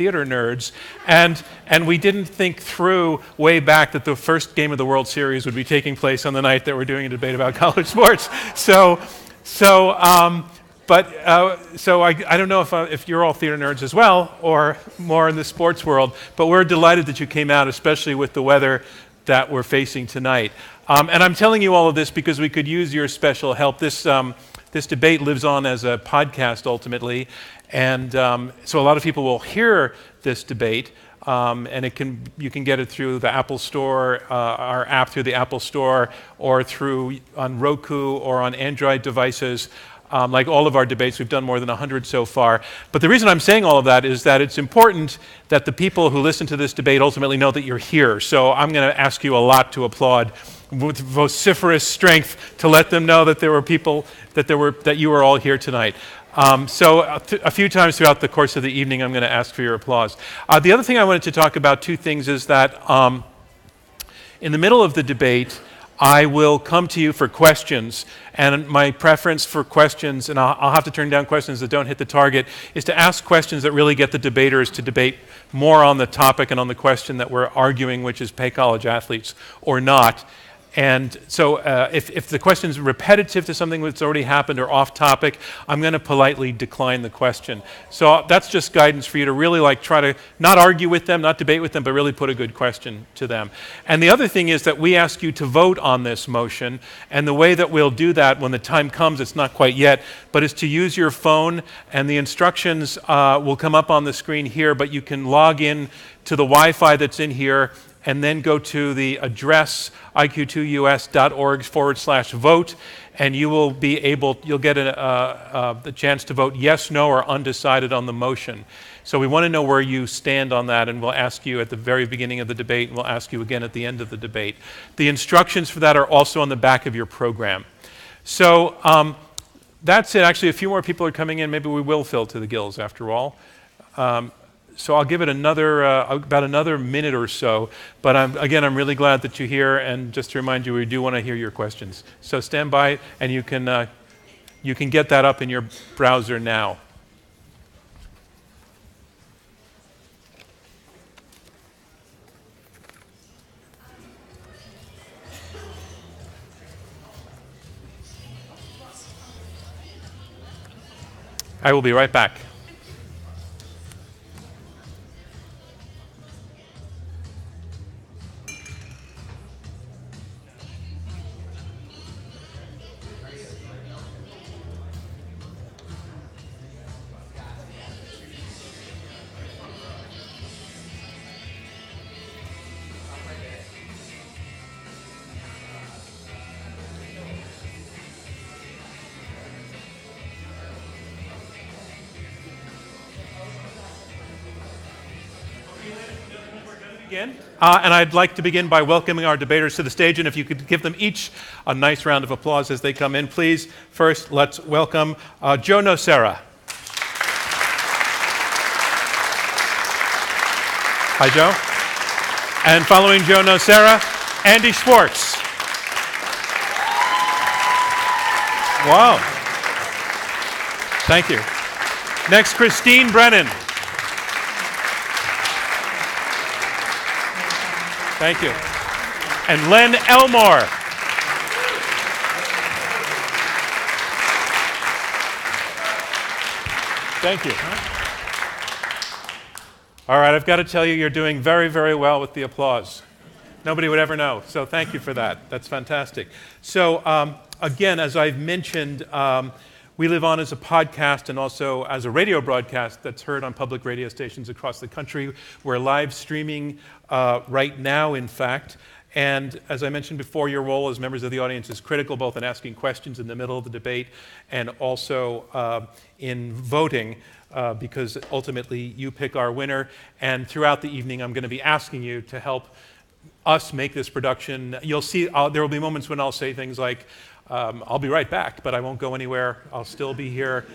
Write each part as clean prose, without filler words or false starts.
theater nerds, and we didn't think through way back that the first game of the World Series would be taking place on the night that we're doing a debate about college sports. So I don't know if you're all theater nerds as well, or more in the sports world, but we're delighted that you came out, especially with the weather that we're facing tonight. And I'm telling you all of this because we could use your special help. This debate lives on as a podcast ultimately, and so a lot of people will hear this debate, and you can get it through the Apple Store, our app through the Apple Store, or through on Roku or on Android devices. Like all of our debates, we've done more than 100 so far. But the reason I'm saying all of that is that it's important that the people who listen to this debate ultimately know that you're here. So I'm going to ask you a lot to applaud with vociferous strength to let them know that there were people, that you were all here tonight. So a few times throughout the course of the evening, I'm going to ask for your applause. The other thing I wanted to talk about, two things, is that in the middle of the debate, I will come to you for questions, and my preference for questions, and I'll have to turn down questions that don't hit the target, is to ask questions that really get the debaters to debate more on the topic and on the question that we're arguing, which is pay college athletes or not. And so if the question's repetitive to something that's already happened or off topic, I'm going to politely decline the question. So that's just guidance for you to really try to not argue with them, not debate with them, but really put a good question to them. And the other thing is that we ask you to vote on this motion, and the way that we'll do that when the time comes, it's not quite yet, but is to use your phone, and the instructions will come up on the screen here, but you can log in to the Wi-Fi that's in here, and then go to the address iq2us.org/vote, and you will be able, you'll get the chance to vote yes, no, or undecided on the motion. So we want to know where you stand on that, and we'll ask you at the very beginning of the debate, and we'll ask you again at the end of the debate. The instructions for that are also on the back of your program. So that's it. Actually, a few more people are coming in. Maybe we will fill to the gills after all. So I'll give it about another minute or so, but I'm really glad that you're here, and just to remind you, we do want to hear your questions. So stand by, and you can get that up in your browser now. I will be right back. And I'd like to begin by welcoming our debaters to the stage, and if you could give them each a nice round of applause as they come in, please. First, let's welcome Joe Nocera. Hi, Joe. And following Joe Nocera, Andy Schwarz. Wow. Thank you. Next, Christine Brennan. Thank you. And Len Elmore. Thank you. All right, I've got to tell you, you're doing very, very well with the applause. Nobody would ever know, so thank you for that. That's fantastic. So again, as I've mentioned, we live on as a podcast and also as a radio broadcast that's heard on public radio stations across the country. We're live streaming right now, in fact. And as I mentioned before, your role as members of the audience is critical, both in asking questions in the middle of the debate and also in voting, because ultimately you pick our winner. And throughout the evening, I'm going to be asking you to help us make this production. You'll see there will be moments when I'll say things like, I'll be right back, but I won't go anywhere. I'll still be here.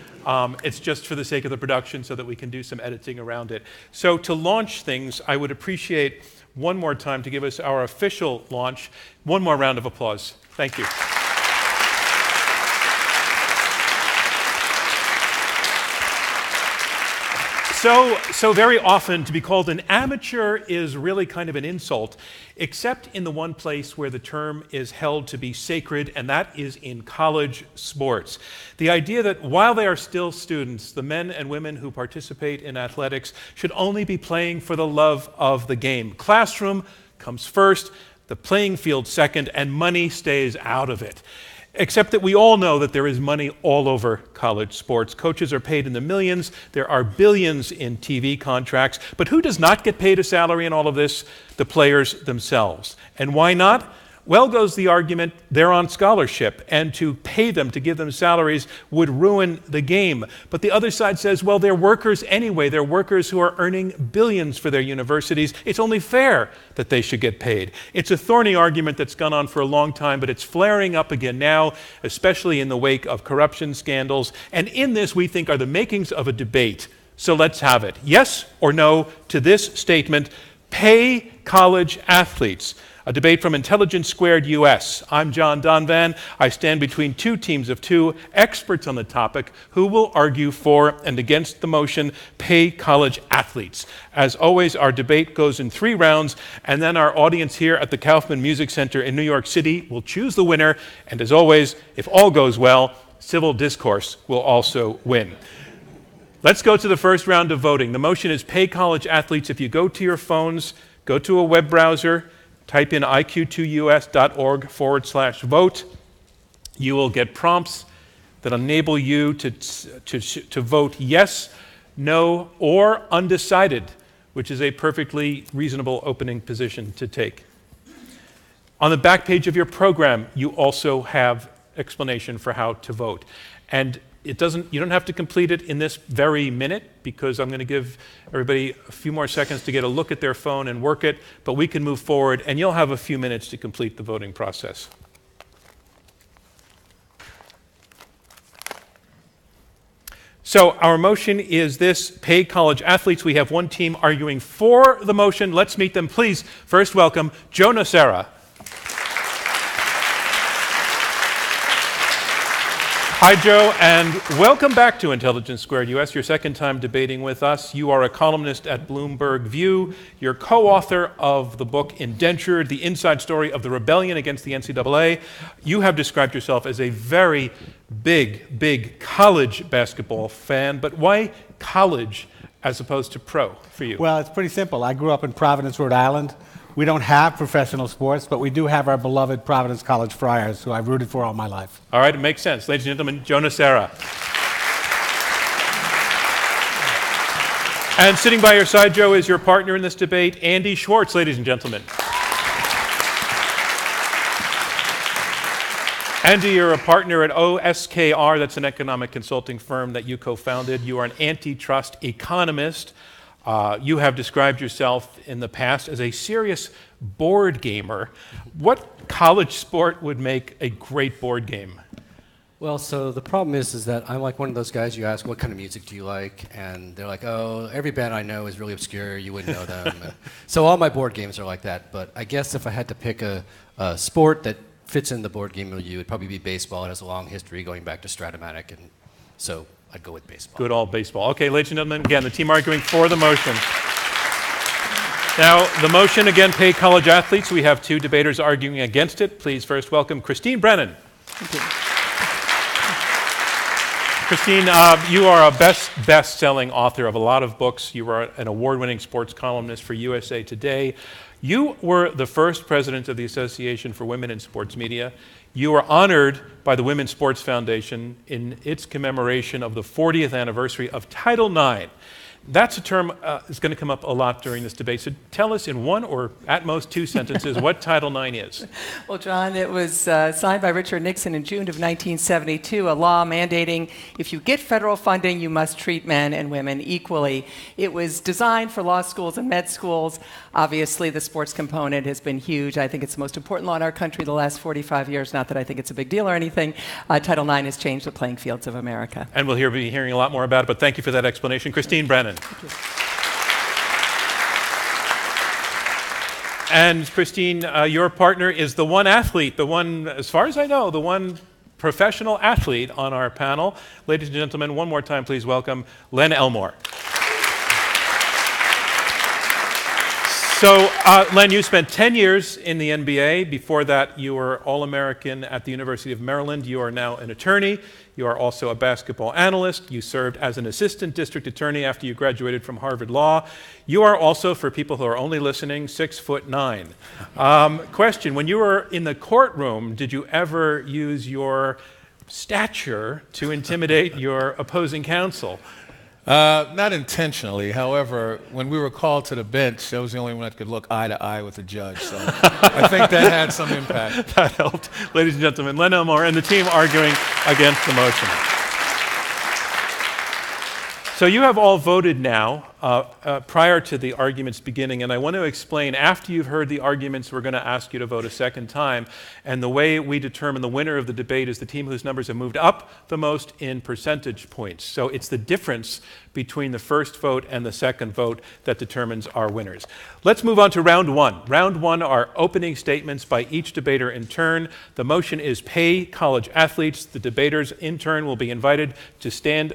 It's just for the sake of the production so that we can do some editing around it. So to launch things, I would appreciate one more time to give us our official launch. One more round of applause. Thank you. So very often to be called an amateur is really kind of an insult, except in the one place where the term is held to be sacred, and that is in college sports. The idea that while they are still students, the men and women who participate in athletics should only be playing for the love of the game. Classroom comes first, the playing field second, and money stays out of it. Except that we all know that there is money all over college sports. Coaches are paid in the millions. There are billions in TV contracts. But who does not get paid a salary in all of this? The players themselves. And why not? Well, goes the argument, they're on scholarship, and to pay them, to give them salaries, would ruin the game. But the other side says, well, they're workers anyway. They're workers who are earning billions for their universities. It's only fair that they should get paid. It's a thorny argument that's gone on for a long time, but it's flaring up again now, especially in the wake of corruption scandals. And in this, we think, are the makings of a debate. So let's have it. Yes or no to this statement, pay college athletes. A debate from Intelligence Squared US. I'm John Donvan. I stand between two teams of two experts on the topic who will argue for and against the motion, pay college athletes. As always, our debate goes in three rounds, and then our audience here at the Kaufman Music Center in New York City will choose the winner. And as always, if all goes well, civil discourse will also win. Let's go to the first round of voting. The motion is pay college athletes. If you go to your phones, go to a web browser, type in iq2us.org/vote. You will get prompts that enable you to vote yes, no, or undecided, which is a perfectly reasonable opening position to take. On the back page of your program, you also have explanation for how to vote. And you don't have to complete it in this very minute, because I'm going to give everybody a few more seconds to get a look at their phone and work it, but we can move forward, and you'll have a few minutes to complete the voting process. So our motion is this, pay college athletes. We have one team arguing for the motion. Let's meet them. Please, first welcome Joe Nocera. Hi, Joe, and welcome back to Intelligence Squared US, your second time debating with us. You are a columnist at Bloomberg View. You're co-author of the book Indentured, the inside story of the rebellion against the NCAA. You have described yourself as a very big college basketball fan, but why college as opposed to pro for you? Well, it's pretty simple. I grew up in Providence, Rhode Island. We don't have professional sports, but we do have our beloved Providence College Friars, who I've rooted for all my life. All right, it makes sense. Ladies and gentlemen, Joe Nocera. And sitting by your side, Joe, is your partner in this debate, Andy Schwarz, ladies and gentlemen. Andy, you're a partner at OSKR. That's an economic consulting firm that you co-founded. You are an antitrust economist. You have described yourself in the past as a serious board gamer. What college sport would make a great board game? Well, so the problem is that I'm like one of those guys you ask, what kind of music do you like? And they're like, oh, every band I know is really obscure. You wouldn't know them. So all my board games are like that. But I guess if I had to pick a sport that fits in the board game milieu, it'd probably be baseball. It has a long history going back to Stratomatic. And so I'd go with baseball. Good old baseball. Okay, ladies and gentlemen, again, the team arguing for the motion. Now, the motion, again, pay college athletes. We have two debaters arguing against it. Please first welcome Christine Brennan. Thank you. Christine, you are a best-selling author of a lot of books. You are an award-winning sports columnist for USA Today. You were the first president of the Association for Women in Sports Media. You were honored by the Women's Sports Foundation in its commemoration of the 40th anniversary of Title IX. That's a term that's going to come up a lot during this debate. So tell us in one or at most two sentences what Title IX is. Well, John, it was signed by Richard Nixon in June of 1972, a law mandating if you get federal funding, you must treat men and women equally. It was designed for law schools and med schools. Obviously, the sports component has been huge. I think it's the most important law in our country the last 45 years. Not that I think it's a big deal or anything. Title IX has changed the playing fields of America. And we'll be hearing a lot more about it, but thank you for that explanation. Christine Brennan. And Christine, your partner is the one athlete, the one, as far as I know, the one professional athlete on our panel. Ladies and gentlemen, one more time, please welcome Len Elmore. So, Len, you spent 10 years in the NBA. Before that, you were All-American at the University of Maryland. You are now an attorney. You are also a basketball analyst. You served as an assistant district attorney after you graduated from Harvard Law. You are also, for people who are only listening, 6'9". Question, when you were in the courtroom, did you ever use your stature to intimidate your opposing counsel? Not intentionally. However, when we were called to the bench, I was the only one that could look eye to eye with the judge. So I think that had some impact. That helped. Ladies and gentlemen, Len Elmore and the team arguing against the motion. So you have all voted now prior to the arguments beginning, and I want to explain, after you've heard the arguments, we're going to ask you to vote a second time. And the way we determine the winner of the debate is the team whose numbers have moved up the most in percentage points. So it's the difference between the first vote and the second vote that determines our winners. Let's move on to round one. Round one are opening statements by each debater in turn. The motion is pay college athletes. The debaters in turn will be invited to stand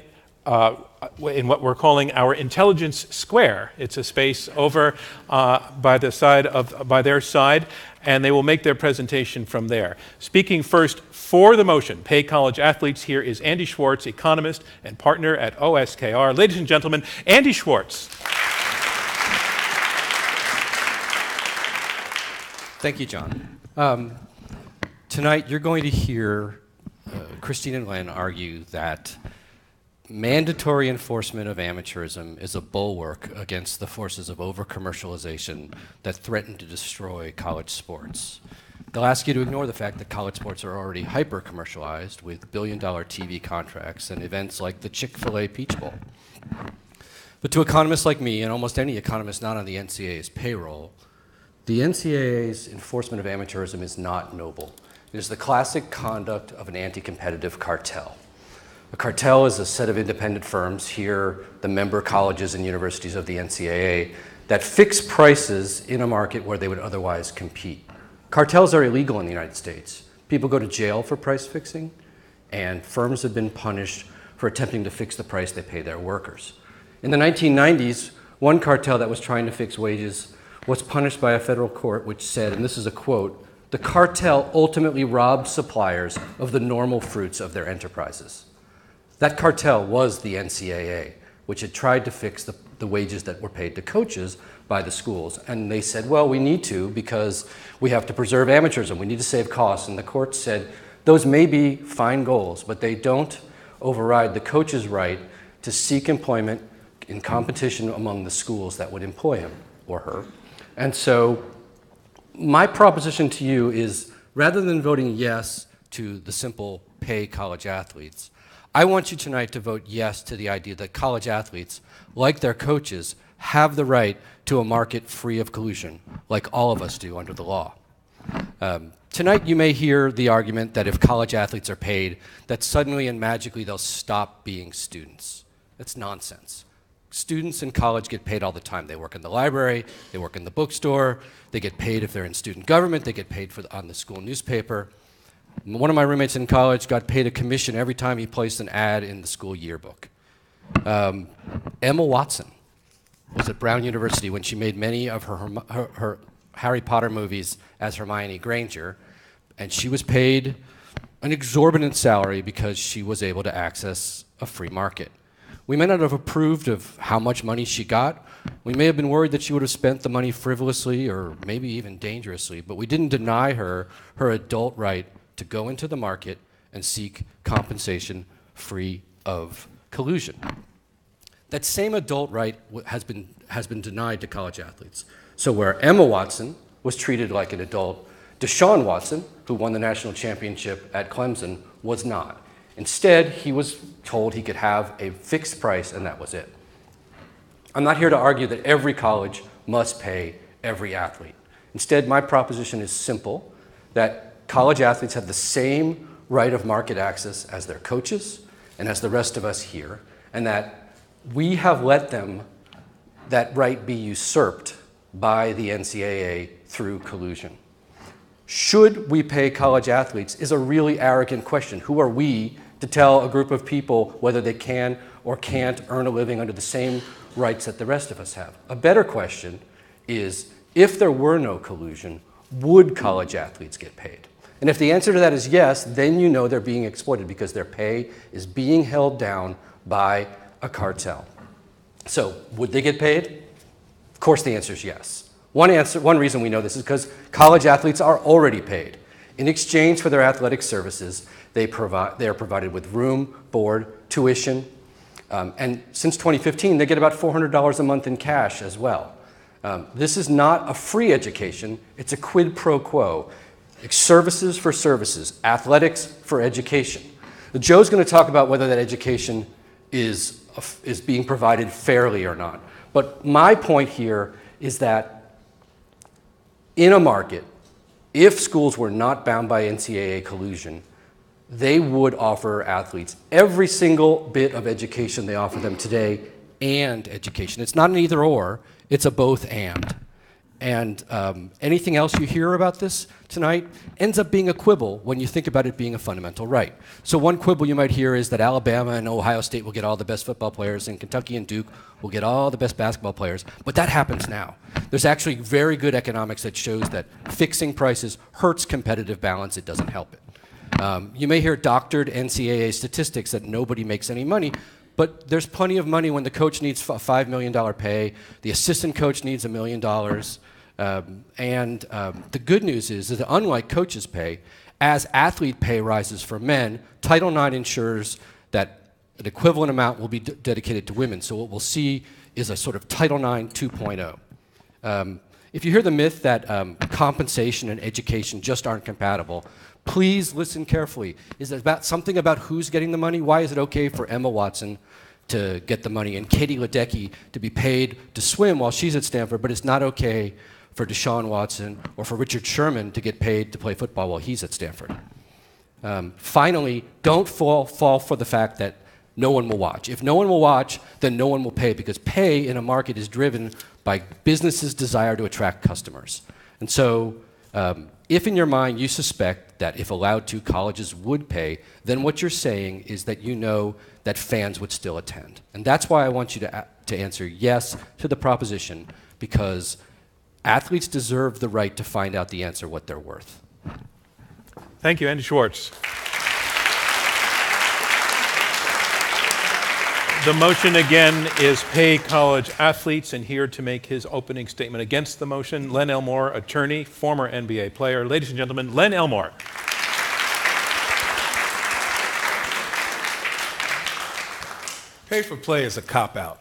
in what we're calling our Intelligence Square. It's a space over by their side, and they will make their presentation from there. Speaking first for the motion, pay college athletes, here is Andy Schwarz, economist and partner at OSKR. Ladies and gentlemen, Andy Schwarz. Thank you, John. Tonight you're going to hear Christine and Len argue that mandatory enforcement of amateurism is a bulwark against the forces of over-commercialization that threaten to destroy college sports. They'll ask you to ignore the fact that college sports are already hyper-commercialized with billion-dollar TV contracts and events like the Chick-fil-A Peach Bowl. But to economists like me, and almost any economist not on the NCAA's payroll, the NCAA's enforcement of amateurism is not noble. It is the classic conduct of an anti-competitive cartel. A cartel is a set of independent firms, here the member colleges and universities of the NCAA, that fix prices in a market where they would otherwise compete. Cartels are illegal in the United States. People go to jail for price fixing, and firms have been punished for attempting to fix the price they pay their workers. In the 1990s, one cartel that was trying to fix wages was punished by a federal court which said, and this is a quote, "The cartel ultimately robbed suppliers of the normal fruits of their enterprises." That cartel was the NCAA, which had tried to fix the wages that were paid to coaches by the schools. And they said, well, we need to because we have to preserve amateurism. We need to save costs. And the court said, those may be fine goals, but they don't override the coach's right to seek employment in competition among the schools that would employ him or her. And so my proposition to you is, rather than voting yes to the simple pay college athletes, I want you tonight to vote yes to the idea that college athletes, like their coaches, have the right to a market free of collusion, like all of us do under the law. Tonight you may hear the argument that if college athletes are paid, that suddenly and magically they'll stop being students. That's nonsense. Students in college get paid all the time. They work in the library, they work in the bookstore, they get paid if they're in student government, they get paid on the school newspaper. One of my roommates in college got paid a commission every time he placed an ad in the school yearbook. Emma Watson was at Brown University when she made many of her Harry Potter movies as Hermione Granger, and she was paid an exorbitant salary because she was able to access a free market. We may not have approved of how much money she got. We may have been worried that she would have spent the money frivolously or maybe even dangerously, but we didn't deny her her adult right to go into the market and seek compensation free of collusion. That same adult right has been denied to college athletes. So where Emma Watson was treated like an adult, Deshaun Watson, who won the national championship at Clemson, was not. Instead, he was told he could have a fixed price and that was it. I'm not here to argue that every college must pay every athlete. Instead, my proposition is simple, that college athletes have the same right of market access as their coaches and as the rest of us here, and that we have let that right be usurped by the NCAA through collusion. Should we pay college athletes is a really arrogant question. Who are we to tell a group of people whether they can or can't earn a living under the same rights that the rest of us have? A better question is, if there were no collusion, would college athletes get paid? And if the answer to that is yes, then you know they're being exploited because their pay is being held down by a cartel. So would they get paid? Of course the answer is yes. One reason we know this is because college athletes are already paid. In exchange for their athletic services, they are provided with room, board, tuition, and since 2015, they get about $400 a month in cash as well. This is not a free education, it's a quid pro quo. It's services for services, athletics for education. Joe's going to talk about whether that education is being provided fairly or not. But my point here is that in a market, if schools were not bound by NCAA collusion, they would offer athletes every single bit of education they offer them today and education. It's not an either or, it's a both and. And anything else you hear about this tonight ends up being a quibble when you think about it being a fundamental right. So one quibble you might hear is that Alabama and Ohio State will get all the best football players and Kentucky and Duke will get all the best basketball players, but that happens now. There's actually very good economics that shows that fixing prices hurts competitive balance, it doesn't help it. You may hear doctored NCAA statistics that nobody makes any money, but there's plenty of money when the coach needs a $5 million pay, the assistant coach needs $1 million, the good news is that unlike coaches' pay, as athlete pay rises for men, Title IX ensures that an equivalent amount will be dedicated to women. So what we'll see is a sort of Title IX 2.0. If you hear the myth that compensation and education just aren't compatible, please listen carefully. Is there something about who's getting the money? Why is it okay for Emma Watson to get the money and Katie Ledecky to be paid to swim while she's at Stanford, but it's not okay for Deshaun Watson or for Richard Sherman to get paid to play football while he's at Stanford? Finally, don't fall for the fact that no one will watch. If no one will watch, then no one will pay, because pay in a market is driven by businesses' desire to attract customers. And so if in your mind you suspect that if allowed to, colleges would pay, then what you're saying is that you know that fans would still attend. And that's why I want you to answer yes to the proposition, because athletes deserve the right to find out the answer what they're worth. Thank you, Andy Schwarz. The motion again is pay college athletes, and here to make his opening statement against the motion, Len Elmore, attorney, former NBA player. Ladies and gentlemen, Len Elmore. Pay for play is a cop-out.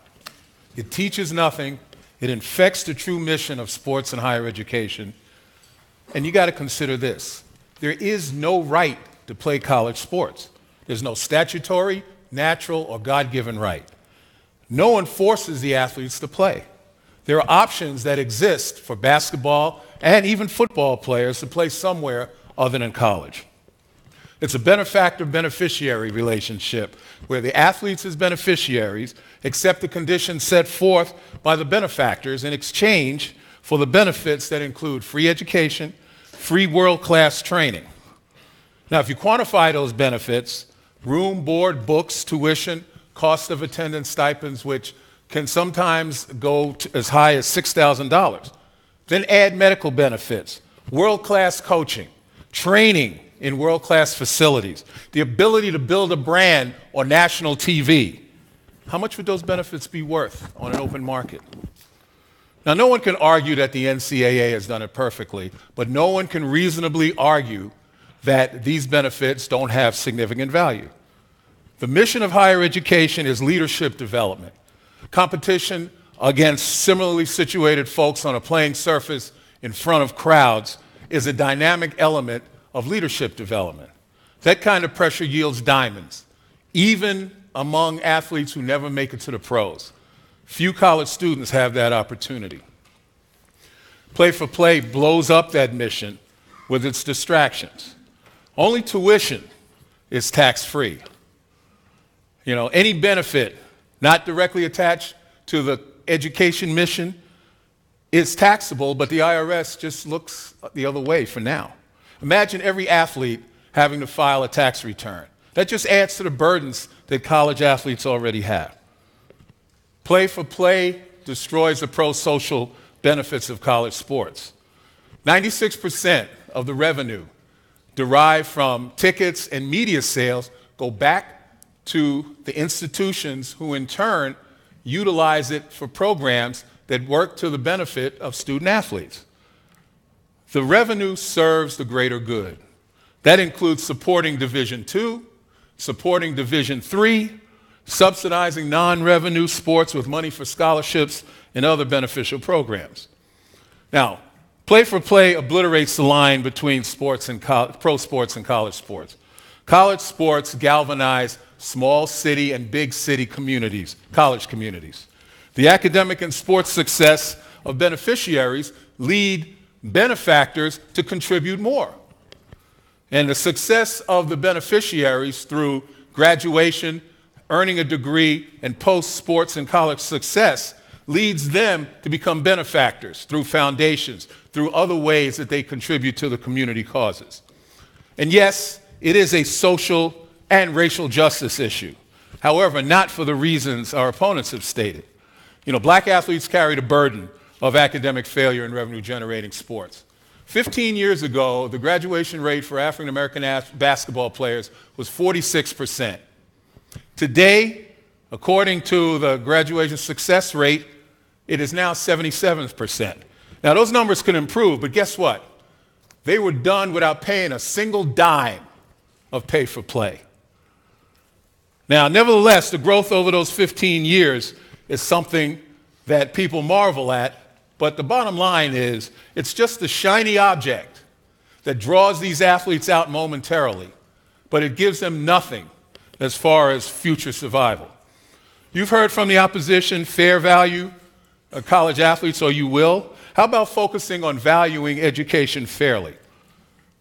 It teaches nothing. It infects the true mission of sports and higher education. And you got to consider this. There is no right to play college sports. There's no statutory, natural, or God-given right. No one forces the athletes to play. There are options that exist for basketball and even football players to play somewhere other than college. It's a benefactor-beneficiary relationship where the athletes as beneficiaries accept the conditions set forth by the benefactors in exchange for the benefits that include free education, free world-class training. Now, if you quantify those benefits, room, board, books, tuition, cost of attendance, stipends, which can sometimes go to as high as $6,000. Then add medical benefits, world-class coaching, training in world-class facilities, the ability to build a brand on national TV. How much would those benefits be worth on an open market? Now, no one can argue that the NCAA has done it perfectly, but no one can reasonably argue that these benefits don't have significant value. The mission of higher education is leadership development. Competition against similarly situated folks on a playing surface in front of crowds is a dynamic element of leadership development. That kind of pressure yields diamonds, even among athletes who never make it to the pros. Few college students have that opportunity. Play for play blows up that mission with its distractions. Only tuition is tax-free. You know, any benefit not directly attached to the education mission is taxable, but the IRS just looks the other way for now. Imagine every athlete having to file a tax return. That just adds to the burdens that college athletes already have. Play for play destroys the pro-social benefits of college sports. 96% of the revenue derived from tickets and media sales go back to the institutions who in turn utilize it for programs that work to the benefit of student athletes. The revenue serves the greater good. That includes supporting Division II, supporting Division III, subsidizing non-revenue sports with money for scholarships and other beneficial programs. Now, play for play obliterates the line between sports and pro sports and college sports. College sports galvanize small city and big city communities, college communities. The academic and sports success of beneficiaries lead benefactors to contribute more. And the success of the beneficiaries through graduation, earning a degree, and post-sports and college success leads them to become benefactors through foundations, through other ways that they contribute to the community causes. And yes, it is a social and racial justice issue. However, not for the reasons our opponents have stated. You know, black athletes carry the burden of academic failure in revenue-generating sports. 15 years ago, the graduation rate for African-American basketball players was 46%. Today, according to the graduation success rate, it is now 77%. Now, those numbers can improve, but guess what? They were done without paying a single dime of pay for play. Now, nevertheless, the growth over those 15 years is something that people marvel at. But the bottom line is, it's just the shiny object that draws these athletes out momentarily, but it gives them nothing as far as future survival. You've heard from the opposition, fair value college athletes, or you will. How about focusing on valuing education fairly?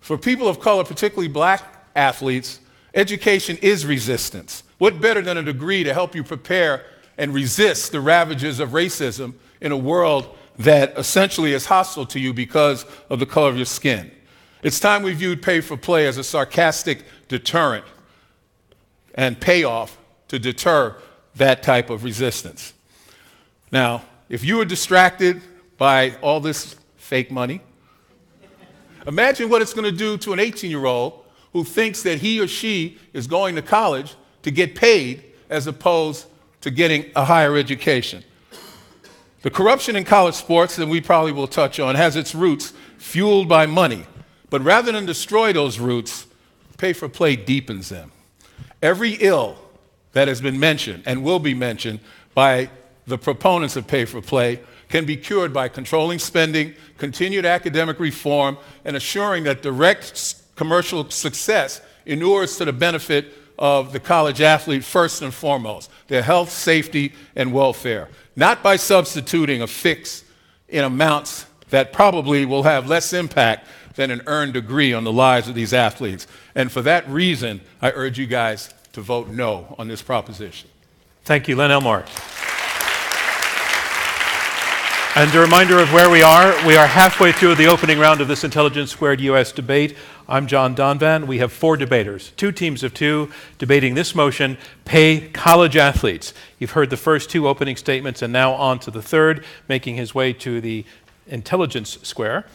For people of color, particularly black athletes, education is resistance. What better than a degree to help you prepare and resist the ravages of racism in a world that essentially is hostile to you because of the color of your skin? It's time we viewed pay for play as a sarcastic deterrent and payoff to deter that type of resistance. Now, if you were distracted by all this fake money, imagine what it's going to do to an 18-year-old who thinks that he or she is going to college to get paid as opposed to getting a higher education. The corruption in college sports, that we probably will touch on, has its roots fueled by money. But rather than destroy those roots, pay-for-play deepens them. Every ill that has been mentioned and will be mentioned by the proponents of pay-for-play can be cured by controlling spending, continued academic reform, and assuring that direct commercial success inures to the benefit of the college athlete first and foremost, their health, safety, and welfare, not by substituting a fix in amounts that probably will have less impact than an earned degree on the lives of these athletes. And for that reason, I urge you guys to vote no on this proposition. Thank you, Len Elmore. And a reminder of where we are halfway through the opening round of this Intelligence Squared US debate. I'm John Donvan. We have four debaters, two teams of two, debating this motion, pay college athletes. You've heard the first two opening statements, and now on to the third, making his way to the Intelligence Square.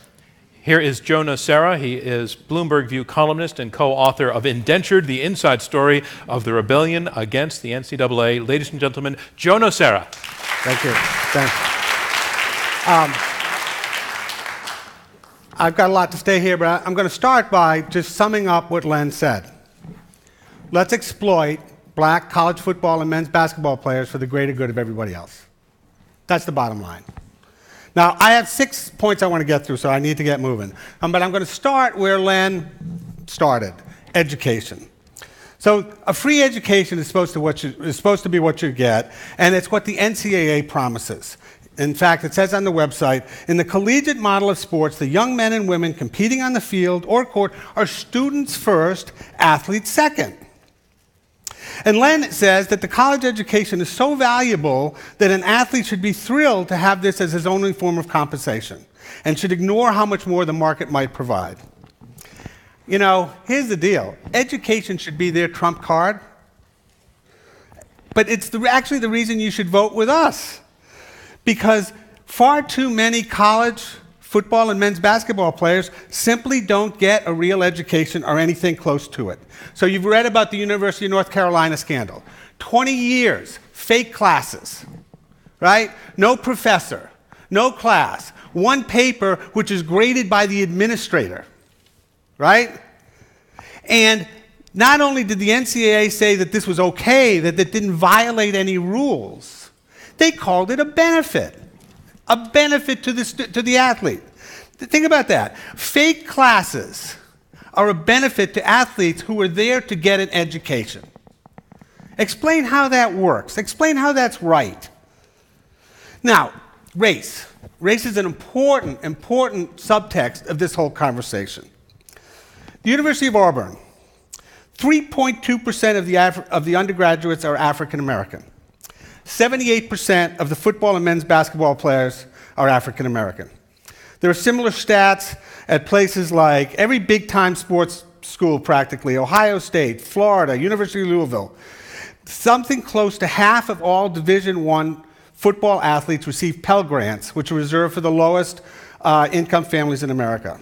Here is Joe Nocera. He is Bloomberg View columnist and co-author of Indentured, the inside story of the rebellion against the NCAA. Ladies and gentlemen, Joe Nocera. Thank you. Thanks. I've got a lot to say here, but I'm going to start by just summing up what Len said. Let's exploit black college football and men's basketball players for the greater good of everybody else. That's the bottom line. Now, I have 6 points I want to get through, so I need to get moving. But I'm going to start where Len started, education. So a free education is supposed to be what you get, and it's what the NCAA promises. In fact, it says on the website, in the collegiate model of sports, the young men and women competing on the field or court are students first, athletes second. And Len says that the college education is so valuable that an athlete should be thrilled to have this as his only form of compensation and should ignore how much more the market might provide. You know, here's the deal. Education should be their trump card, but it's actually the reason you should vote with us. Because far too many college football and men's basketball players simply don't get a real education or anything close to it. So you've read about the University of North Carolina scandal. 20 years, fake classes, right? No professor, no class, one paper which is graded by the administrator, right? And not only did the NCAA say that this was okay, that it didn't violate any rules, they called it a benefit to the athlete. Think about that. Fake classes are a benefit to athletes who are there to get an education. Explain how that works. Explain how that's right. Now, race. Race is an important subtext of this whole conversation. The University of Auburn, 3.2% of the undergraduates are African American. 78% of the football and men's basketball players are African American. There are similar stats at places like every big-time sports school practically, Ohio State, Florida, University of Louisville. Something close to half of all Division I football athletes receive Pell Grants, which are reserved for the lowest income families in America.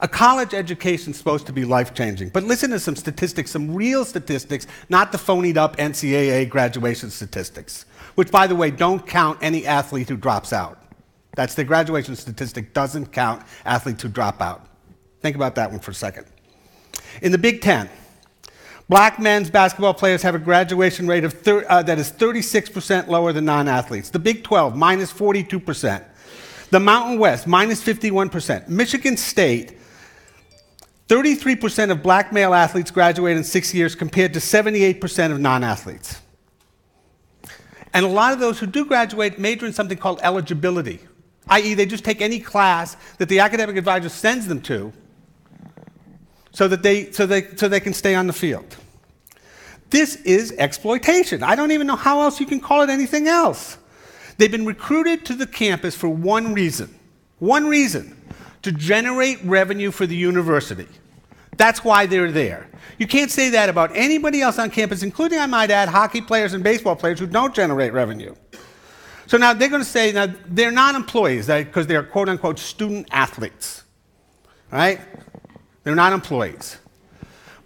A college education is supposed to be life-changing, but listen to some statistics, some real statistics, not the phonied-up NCAA graduation statistics, which, by the way, don't count any athlete who drops out. That's the graduation statistic, doesn't count athletes who drop out. Think about that one for a second. In the Big Ten, black men's basketball players have a graduation rate of that is 36% lower than non-athletes. The Big 12, minus 42%. The Mountain West, minus 51%. Michigan State, 33% of black male athletes graduate in 6 years compared to 78% of non-athletes. And a lot of those who do graduate major in something called eligibility, i.e. they just take any class that the academic advisor sends them to so they can stay on the field. This is exploitation. I don't even know how else you can call it anything else. They've been recruited to the campus for one reason, to generate revenue for the university. That's why they're there. You can't say that about anybody else on campus, including, I might add, hockey players and baseball players who don't generate revenue. So now they're going to say, now they're not employees because they're quote-unquote student athletes, right? They're not employees.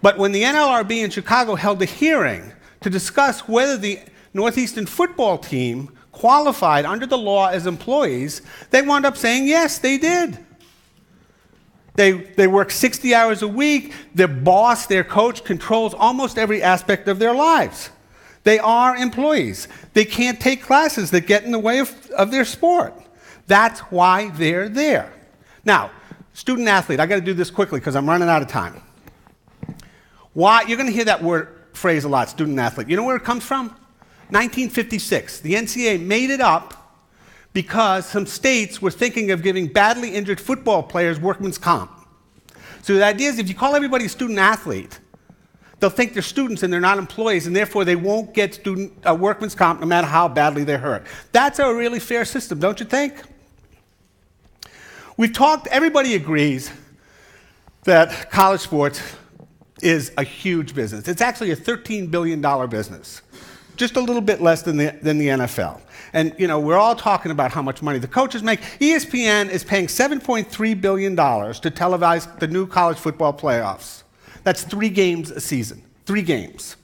But when the NLRB in Chicago held a hearing to discuss whether the Northeastern football team qualified under the law as employees, they wound up saying yes, they did. They work 60 hours a week. Their boss, their coach, controls almost every aspect of their lives. They are employees. They can't take classes that get in the way of their sport. That's why they're there. Now, student athlete, I got to do this quickly because I'm running out of time. Why? You're going to hear that phrase a lot, student athlete. You know where it comes from? 1956. The NCAA made it up because some states were thinking of giving badly injured football players workman's comp. So the idea is if you call everybody a student athlete, they'll think they're students and they're not employees, and therefore they won't get workman's comp no matter how badly they're hurt. That's a really fair system, don't you think? We've talked, everybody agrees that college sports is a huge business. It's actually a $13 billion business. Just a little bit less than the NFL. And, you know, we're all talking about how much money the coaches make. ESPN is paying $7.3 billion to televise the new college football playoffs. That's 3 games a season. 3 games.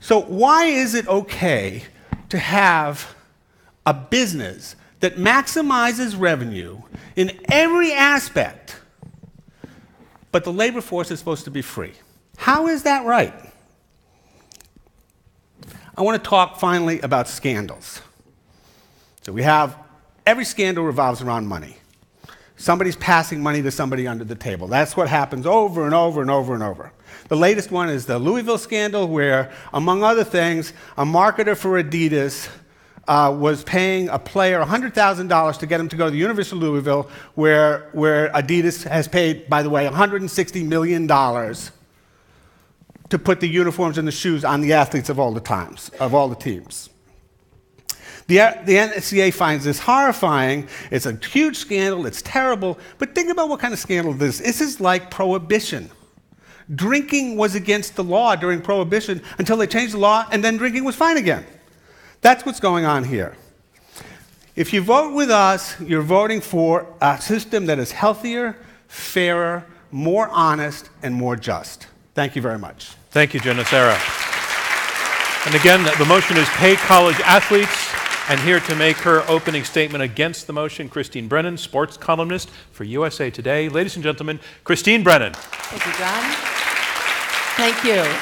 So why is it okay to have a business that maximizes revenue in every aspect, but the labor force is supposed to be free? How is that right? I want to talk finally about scandals. So we have, every scandal revolves around money. Somebody's passing money to somebody under the table. That's what happens over and over and over and over. The latest one is the Louisville scandal where, among other things, a marketer for Adidas was paying a player $100,000 to get him to go to the University of Louisville, where Adidas has paid, by the way, $160 million to put the uniforms and the shoes on the athletes of all the teams. The NCAA finds this horrifying. It's a huge scandal. It's terrible. But think about what kind of scandal this is. This is like Prohibition. Drinking was against the law during Prohibition until they changed the law, and then drinking was fine again. That's what's going on here. If you vote with us, you're voting for a system that is healthier, fairer, more honest, and more just. Thank you very much. Thank you, Joe Nocera. And again, the motion is pay college athletes. And here to make her opening statement against the motion, Christine Brennan, sports columnist for USA Today. Ladies and gentlemen, Christine Brennan. Thank you, John. Thank you.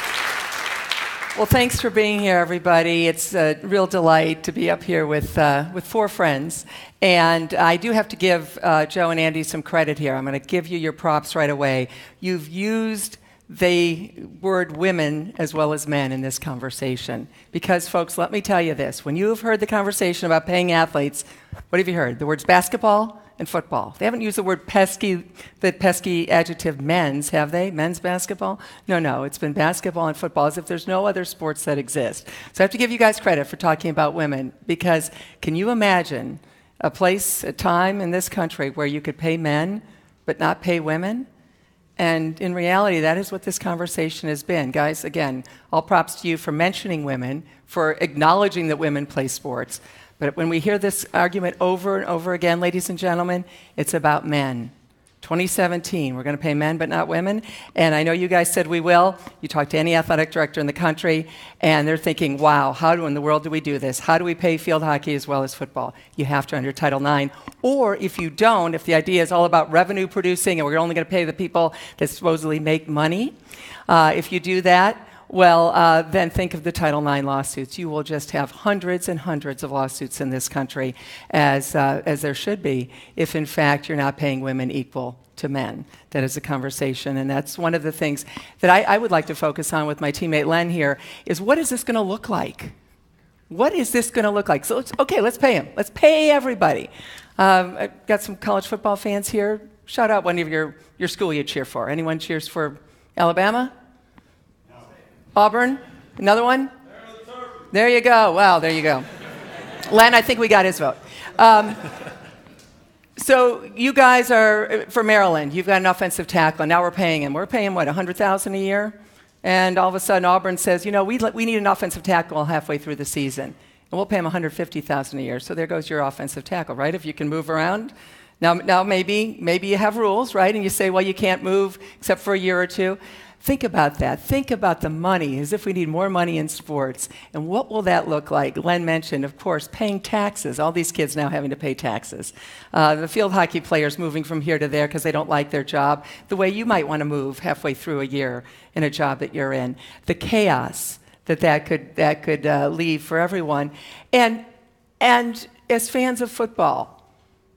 Well, thanks for being here, everybody. It's a real delight to be up here with four friends. And I do have to give Joe and Andy some credit here. I'm going to give you your props right away. You've used the word women as well as men in this conversation. Because, folks, let me tell you this. When you have heard the conversation about paying athletes, what have you heard? The words basketball and football. They haven't used the word pesky, the pesky adjective men's, have they? Men's basketball? No, it's been basketball and football as if there's no other sports that exist. So I have to give you guys credit for talking about women, because can you imagine a place, a time in this country where you could pay men but not pay women? And in reality, that is what this conversation has been. Guys, again, all props to you for mentioning women, for acknowledging that women play sports. But when we hear this argument over and over again, ladies and gentlemen, it's about men. 2017, we're going to pay men but not women. And I know you guys said we will. You talk to any athletic director in the country, and they're thinking, wow, how in the world do we do this? How do we pay field hockey as well as football? You have to under Title IX. Or if you don't, if the idea is all about revenue producing and we're only going to pay the people that supposedly make money, if you do that, well, then think of the Title IX lawsuits. You will just have hundreds and hundreds of lawsuits in this country, as there should be, if in fact you're not paying women equal to men. That is a conversation, and that's one of the things that I would like to focus on with my teammate Len here, is what is this going to look like? What is this going to look like? So, let's pay them. Let's pay everybody. I've got some college football fans here. Shout out one of your school you cheer for. Anyone cheers for Alabama? Auburn, another one? There you go. Wow, there you go. Len, I think we got his vote. So you guys are, for Maryland, you've got an offensive tackle, and now we're paying him. We're paying him, what, $100,000 a year? And all of a sudden Auburn says, we need an offensive tackle halfway through the season, and we'll pay him $150,000 a year. So there goes your offensive tackle, right, if you can move around. Now maybe you have rules, right, and you say, well, you can't move except for a year or two. Think about that. Think about the money, as if we need more money in sports. And what will that look like? Len mentioned, of course, paying taxes. All these kids now having to pay taxes. The field hockey players moving from here to there because they don't like their job, the way you might want to move halfway through a year in a job that you're in. The chaos that could leave for everyone. And as fans of football,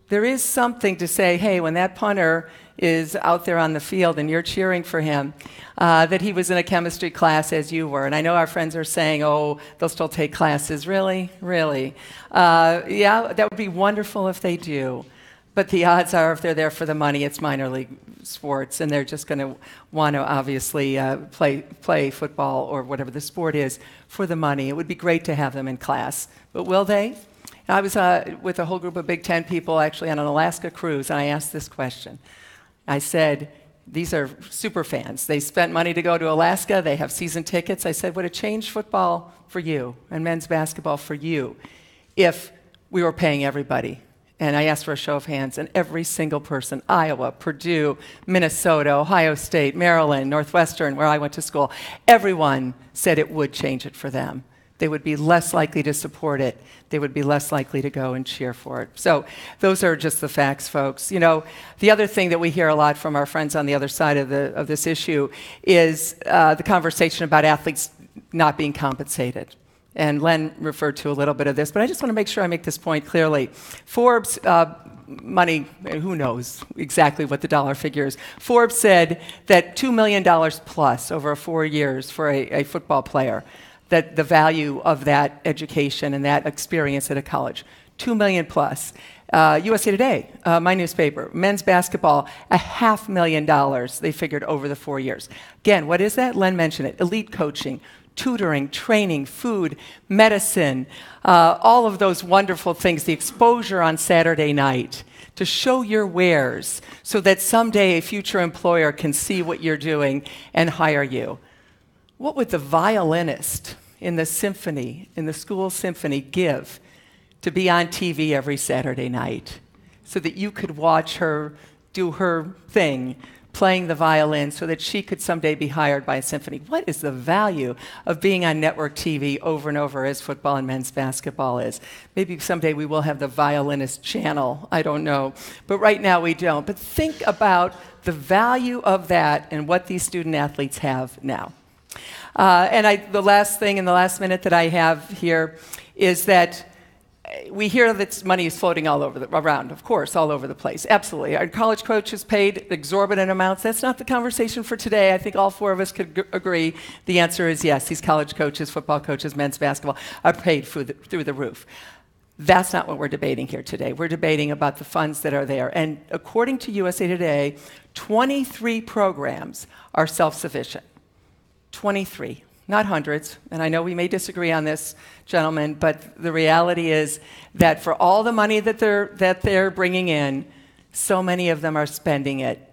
there is something to say, hey, when that punter is out there on the field and you're cheering for him, that he was in a chemistry class as you were. And I know our friends are saying, oh, they'll still take classes. Really? Really? Yeah, that would be wonderful if they do. But the odds are, if they're there for the money, it's minor league sports, and they're just going to want to obviously play football or whatever the sport is for the money. It would be great to have them in class. But will they? I was with a whole group of Big Ten people actually on an Alaska cruise, and I asked this question. I said, these are super fans. They spent money to go to Alaska. They have season tickets. I said, would it change football for you and men's basketball for you if we were paying everybody? And I asked for a show of hands, and every single person, Iowa, Purdue, Minnesota, Ohio State, Maryland, Northwestern, where I went to school, everyone said it would change it for them. They would be less likely to support it. They would be less likely to go and cheer for it. So those are just the facts, folks. The other thing that we hear a lot from our friends on the other side of this issue is the conversation about athletes not being compensated. And Len referred to a little bit of this, but I just want to make sure I make this point clearly. Forbes money, who knows exactly what the dollar figure is. Forbes said that $2 million plus over 4 years for a football player, that the value of that education and that experience at a college, $2 million plus. USA Today, my newspaper, men's basketball, $500,000, they figured, over the 4 years. Again, what is that? Len mentioned it. Elite coaching, tutoring, training, food, medicine, all of those wonderful things, the exposure on Saturday night to show your wares so that someday a future employer can see what you're doing and hire you. What would the violinist in the symphony, in the school symphony, give to be on TV every Saturday night so that you could watch her do her thing, playing the violin, so that she could someday be hired by a symphony. What is the value of being on network TV over and over as football and men's basketball is? Maybe someday we will have the violinist channel, I don't know. But right now we don't. But think about the value of that and what these student athletes have now. The last thing in the last minute that I have here is that we hear that money is floating all over around, of course, all over the place. Absolutely. Our college coaches paid exorbitant amounts. That's not the conversation for today. I think all four of us could agree. The answer is yes. These college coaches, football coaches, men's basketball, are paid through the roof. That's not what we're debating here today. We're debating about the funds that are there. And according to USA Today, 23 programs are self-sufficient. 23. Not hundreds, and I know we may disagree on this, gentlemen, but the reality is that for all the money that they're bringing in, so many of them are spending it.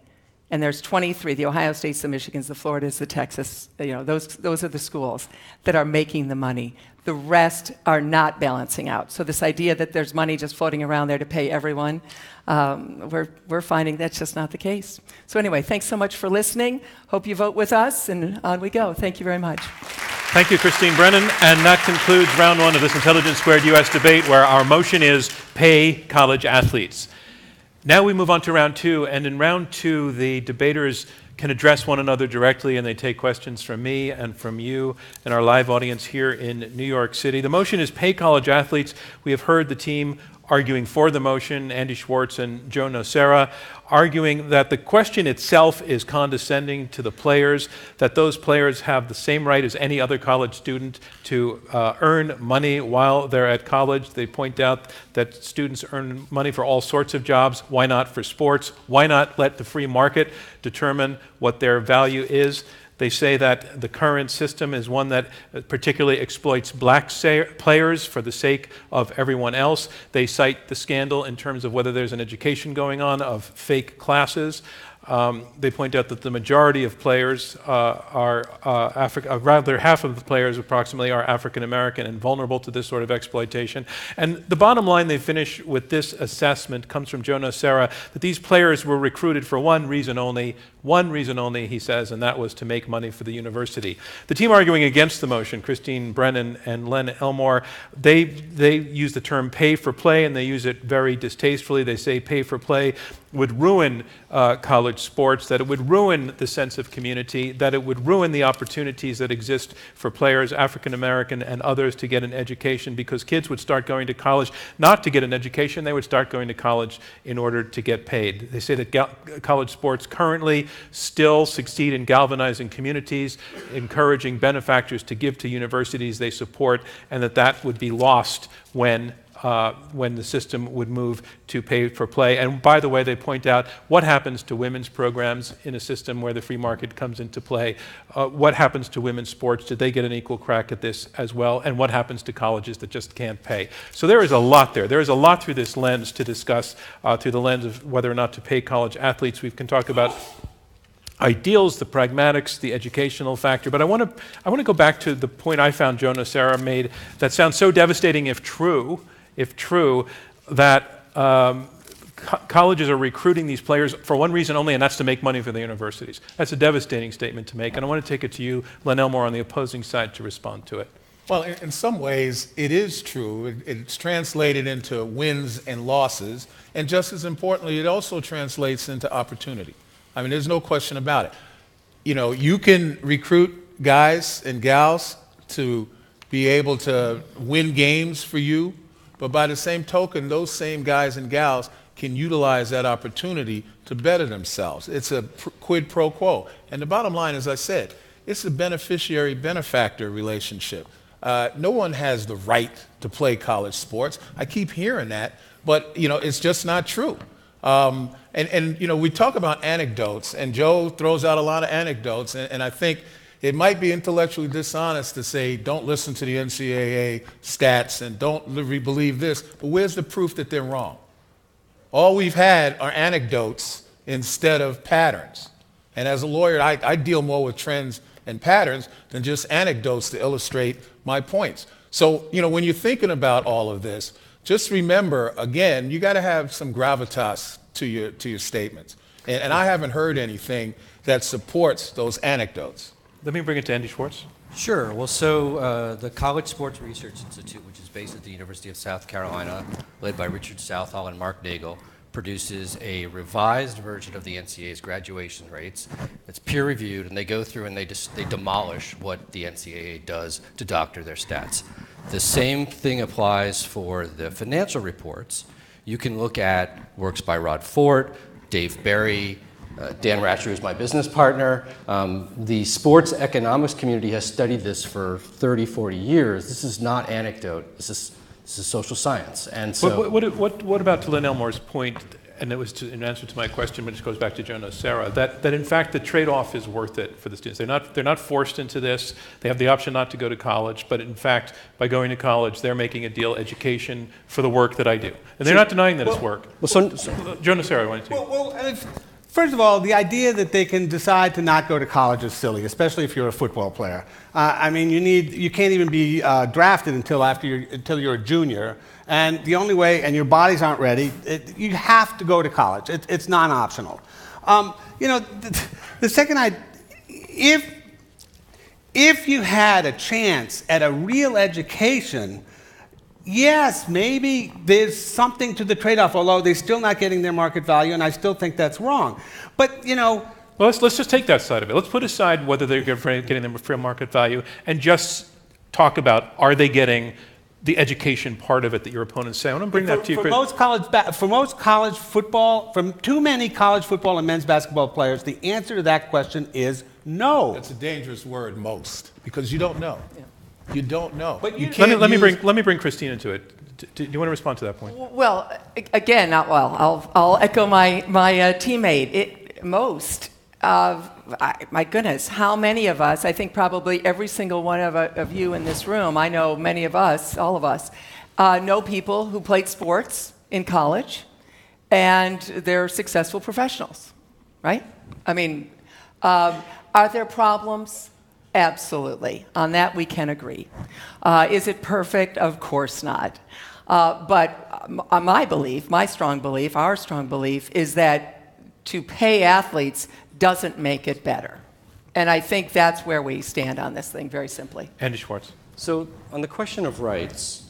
And there's 23, the Ohio States, the Michigans, the Floridas, the Texas, you know, those are the schools that are making the money. The rest are not balancing out. So this idea that there's money just floating around there to pay everyone, we're finding that's just not the case. So anyway, thanks so much for listening. Hope you vote with us, and on we go. Thank you very much. Thank you, Christine Brennan. And that concludes round one of this Intelligence Squared US debate, where our motion is pay college athletes. Now we move on to round two, and in round two, the debaters can address one another directly, and they take questions from me and from you and our live audience here in New York City. The motion is pay college athletes. We have heard the team arguing for the motion, Andy Schwarz and Joe Nocera, arguing that the question itself is condescending to the players, that those players have the same right as any other college student to earn money while they're at college. They point out that students earn money for all sorts of jobs. Why not for sports? Why not let the free market determine what their value is? They say that the current system is one that particularly exploits black players for the sake of everyone else. They cite the scandal in terms of whether there's an education going on of fake classes. They point out that the majority of players rather half of the players approximately are African American and vulnerable to this sort of exploitation. And the bottom line they finish with this assessment comes from Joe Nocera, that these players were recruited for one reason only, he says, and that was to make money for the university. The team arguing against the motion, Christine Brennan and Len Elmore, they use the term pay for play, and they use it very distastefully. They say pay for play would ruin college sports, that it would ruin the sense of community, that it would ruin the opportunities that exist for players, African American and others, to get an education, because kids would start going to college not to get an education, they would start going to college in order to get paid. They say that college sports currently still succeed in galvanizing communities, encouraging benefactors to give to universities they support, and that would be lost when the system would move to pay for play. And by the way, they point out what happens to women's programs in a system where the free market comes into play. What happens to women's sports? Did they get an equal crack at this as well? And what happens to colleges that just can't pay? So there is a lot there. There is a lot through this lens to discuss, through the lens of whether or not to pay college athletes. We can talk about ideals, the pragmatics, the educational factor. But I want to go back to the point I found Joe Nocera made that sounds so devastating if true, that colleges are recruiting these players for one reason only, and that's to make money for the universities. That's a devastating statement to make, and I want to take it to you, Len Elmore, on the opposing side to respond to it. Well, in some ways, it is true. It's translated into wins and losses, and just as importantly, it also translates into opportunity. I mean, there's no question about it. You know, you can recruit guys and gals to be able to win games for you, but by the same token, those same guys and gals can utilize that opportunity to better themselves. It's a quid pro quo. And the bottom line, as I said, it's a beneficiary-benefactor relationship. No one has the right to play college sports. I keep hearing that, but, you know, it's just not true. You know, we talk about anecdotes, and Joe throws out a lot of anecdotes, and I think it might be intellectually dishonest to say, don't listen to the NCAA stats and don't believe this, but where's the proof that they're wrong? All we've had are anecdotes instead of patterns. And as a lawyer, I deal more with trends and patterns than just anecdotes to illustrate my points. So, you know, when you're thinking about all of this, just remember, again, you got to have some gravitas to your statements. And I haven't heard anything that supports those anecdotes. Let me bring it to Andy Schwarz. Sure. Well, so the College Sports Research Institute, which is based at the University of South Carolina, led by Richard Southall and Mark Nagle, produces a revised version of the NCAA's graduation rates. It's peer-reviewed, and they go through and they demolish what the NCAA does to doctor their stats. The same thing applies for the financial reports. You can look at works by Rod Fort, Dave Barry, Dan Ratcher is my business partner. The sports economics community has studied this for 30, 40 years. This is not anecdote. This is social science. And so, what about to Len Elmore's point, and it was in answer to my question, which goes back to Joe Nocera, that in fact the trade-off is worth it for the students. They're not forced into this. They have the option not to go to college, but in fact, by going to college, they're making a deal, education for the work that I do, and they're not denying that it's work. Joe Nocera wanted to. First of all, the idea that they can decide to not go to college is silly, especially if you're a football player. You can't even be drafted until you're a junior, and the only way, and your bodies aren't ready, you have to go to college. It's non-optional. If you had a chance at a real education, yes, maybe there's something to the trade-off, although they're still not getting their market value, and I still think that's wrong. But, Well, let's just take that side of it. Let's put aside whether they're getting their fair market value and just talk about, are they getting the education part of it that your opponents say? I want to bring that to you. From too many college football and men's basketball players, the answer to that question is no. That's a dangerous word, most, because you don't know. Yeah. You don't know. But let me bring Christine into it. Do you want to respond to that point? Well, again, I'll echo my teammate. My goodness, how many of us? I think probably every single one of you in this room. I know many of us, all of us, know people who played sports in college, and they're successful professionals, right? I mean, are there problems? Absolutely. On that, we can agree. Is it perfect? Of course not. But our strong belief is that to pay athletes doesn't make it better. And I think that's where we stand on this thing, very simply. Andy Schwarz. So on the question of rights,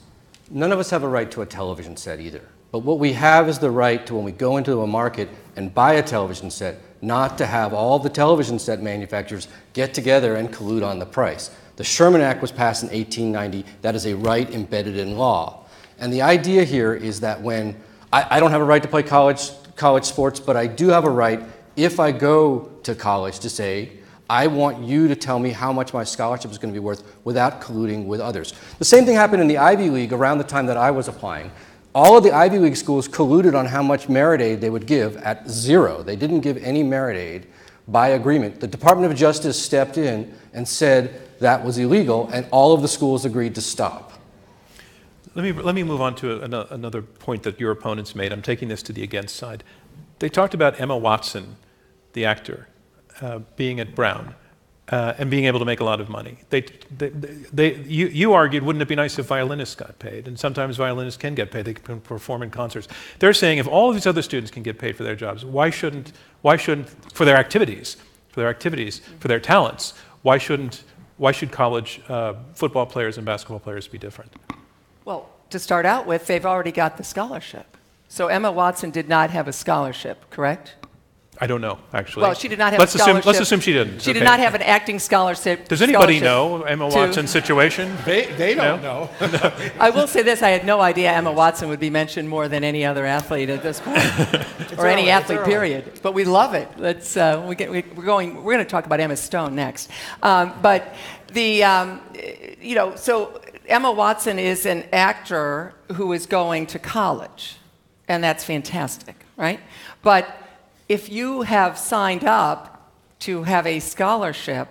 none of us have a right to a television set either. But what we have is the right to, when we go into a market and buy a television set, not to have all the television set manufacturers get together and collude on the price. The Sherman Act was passed in 1890. That is a right embedded in law. And the idea here is that when I don't have a right to play college sports, but I do have a right, if I go to college, to say, I want you to tell me how much my scholarship is going to be worth without colluding with others. The same thing happened in the Ivy League around the time that I was applying. All of the Ivy League schools colluded on how much merit aid they would give at zero. They didn't give any merit aid by agreement. The Department of Justice stepped in and said that was illegal, and all of the schools agreed to stop. Let me move on to another point that your opponents made. I'm taking this to the against side. They talked about Emma Watson, the actor, being at Brown. And being able to make a lot of money. You argued, wouldn't it be nice if violinists got paid? And sometimes violinists can get paid. They can perform in concerts. They're saying if all of these other students can get paid for their jobs, why shouldn't for their activities, for their talents, why should college football players and basketball players be different? Well, to start out with, they've already got the scholarship. So Emma Watson did not have a scholarship, corect? I don't know, actually. Well, she did not have a scholarship. Let's assume she didn't. She did not have an acting scholarship. Does anybody know Emma Watson's situation? They don't know. I will say this. I had no idea Emma Watson would be mentioned more than any other athlete at this point, or any athlete, period. But we love it. We're going to talk about Emma Stone next. So Emma Watson is an actor who is going to college, and that's fantastic, right? But if you have signed up to have a scholarship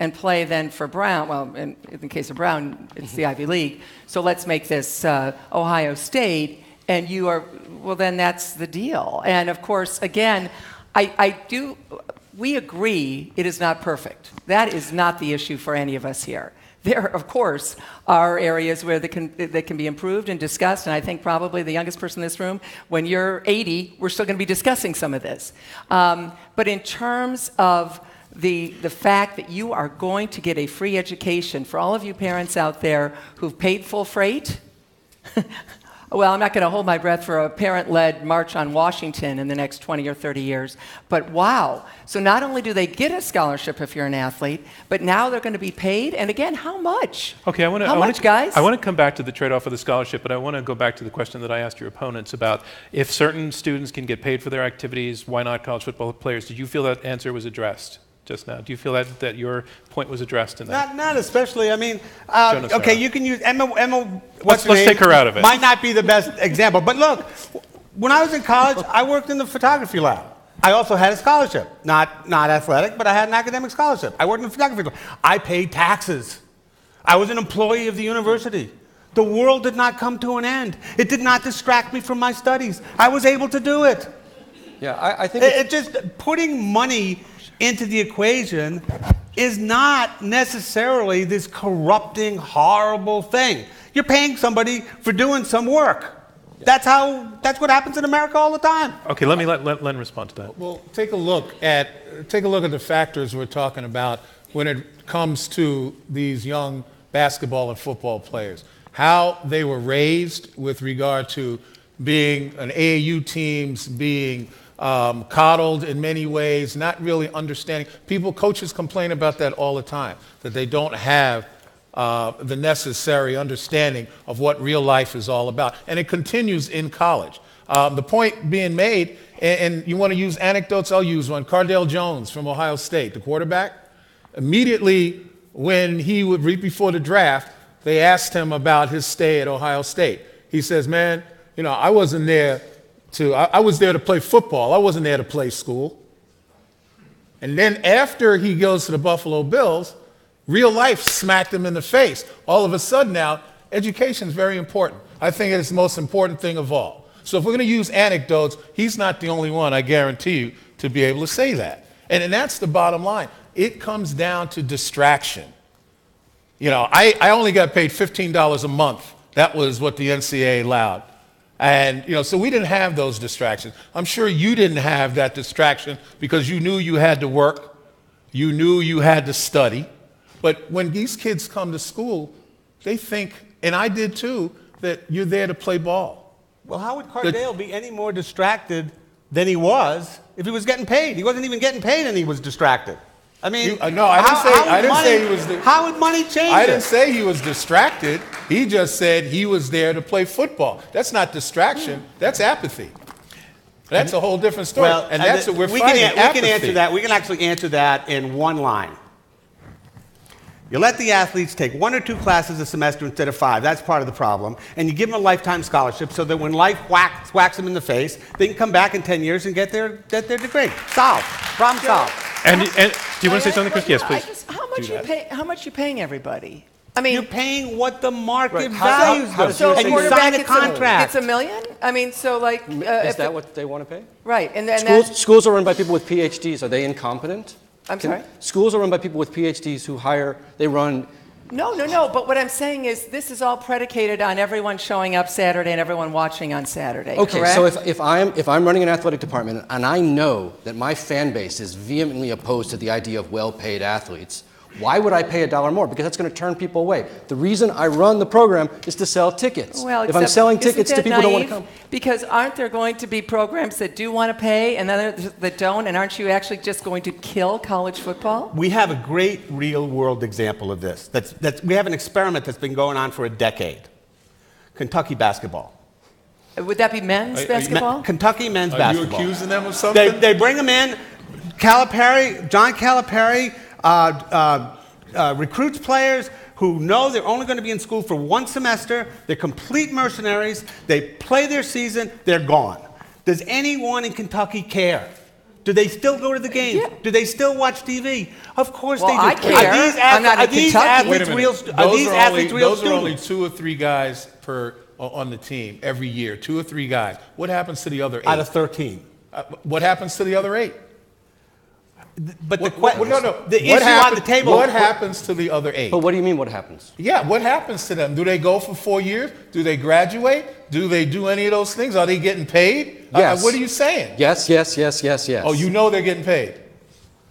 and play then for Brown, well, in the case of Brown, it's the Ivy League, so let's make this Ohio State, and you are, well, then that's the deal. And of course, again, we agree it is not perfect. That is not the issue for any of us here. there, of course, are areas where they can be improved and discussed, and I think probably the youngest person in this room, when you're 80, we're still going to be discussing some of this. But in terms of the fact that you are going to get a free education, for all of you parents out there who've paid full freight, well, I'm not going to hold my breath for a parent-led march on Washington in the next 20 or 30 years, but wow. So not only do they get a scholarship if you're an athlete, but now they're going to be paid, and again, how much? Okay, I want to come back to the trade-off of the scholarship, but I want to go back to the question that I asked your opponents about if certain students can get paid for their activities, why not college football players? Did you feel that answer was addressed just now? Do you feel that your point was addressed in that? Not especially. I mean, okay, you can use Emma what's her name? Let's take her out of it. Might not be the best example. But look, when I was in college, I worked in the photography lab. I also had a scholarship. Not athletic, but I had an academic scholarship. I worked in the photography lab. I paid taxes. I was an employee of the university. The world did not come to an end. It did not distract me from my studies. I was able to do it. Yeah, I think it just putting money into the equation is not necessarily this corrupting, horrible thing. You're paying somebody for doing some work. Yeah. That's what happens in America all the time. Okay, let Len respond to that. Well, take a look at the factors we're talking about when it comes to these young basketball and football players. How they were raised with regard to being an AAU teams, being coddled in many ways, not really understanding. Coaches complain about that all the time, that they don't have the necessary understanding of what real life is all about. And it continues in college. The point being made, and you want to use anecdotes, I'll use one. Cardale Jones from Ohio State, the quarterback, immediately when he would read before the draft, they asked him about his stay at Ohio State. He says, man, you know, I wasn't there I was there to play football. I wasn't there to play school. And then after he goes to the Buffalo Bills, real life smacked him in the face. All of a sudden now, education is very important. I think it's the most important thing of all. So if we're going to use anecdotes, he's not the only one, I guarantee you, to be able to say that. And that's the bottom line. It comes down to distraction. You know, I only got paid $15 a month. That was what the NCAA allowed. And, you know, so we didn't have those distractions. I'm sure you didn't have that distraction because you knew you had to work. You knew you had to study. But when these kids come to school, they think, and I did too, that you're there to play ball. Well, how would Cardale be any more distracted than he was if he was getting paid? He wasn't even getting paid and he was distracted. I mean, how would money change? I didn't say he was distracted. He just said he was there to play football. That's not distraction. That's apathy. That's a whole different story. Well, and that's what we're fighting. We can answer that. We can actually answer that in one line. You let the athletes take 1 or 2 classes a semester instead of 5. That's part of the problem. And you give them a lifetime scholarship so that when life whacks them in the face, they can come back in 10 years and get their degree. Solved. Problem solved. And do you want to say something, Chris? Yes, please. How much you paying everybody? I mean, you're paying what the market values. So and you sign a contract. It's $1 million. I mean, so like, is that what they want to pay? Right. And then schools are run by people with PhDs. Are they incompetent? I'm sorry? Schools are run by people with PhDs who run. No. But what I'm saying is this is all predicated on everyone showing up Saturday and everyone watching on Saturday. Okay, correct? So if I'm running an athletic department and I know that my fan base is vehemently opposed to the idea of well-paid athletes, why would I pay $1 more? Because that's going to turn people away. The reason I run the program is to sell tickets. Well, if I'm selling tickets to people who don't want to come. Because aren't there going to be programs that do want to pay and others that don't? And aren't you actually just going to kill college football? We have a great real-world example of this. We have an experiment that's been going on for a decade. Kentucky basketball. Would that be men's basketball? Kentucky men's basketball. Are you accusing them of something? They bring them in. John Calipari... recruits players who know they're only going to be in school for 1 semester. They're complete mercenaries. They play their season. They're gone. Does anyone in Kentucky care? Do they still go to the game? Yeah. Do they still watch TV? Of course they do. I care. Are these athletes real students? Those are only 2 or 3 guys on the team every year. 2 or 3 guys. What happens to the other 8? Out of 13. What happens to the other 8? But the issue on the table. What happens to the other eight? But what do you mean? What happens? Yeah, what happens to them? Do they go for 4 years? Do they graduate? Do they do any of those things? Are they getting paid? Yes. What are you saying? Yes. Oh, you know they're getting paid.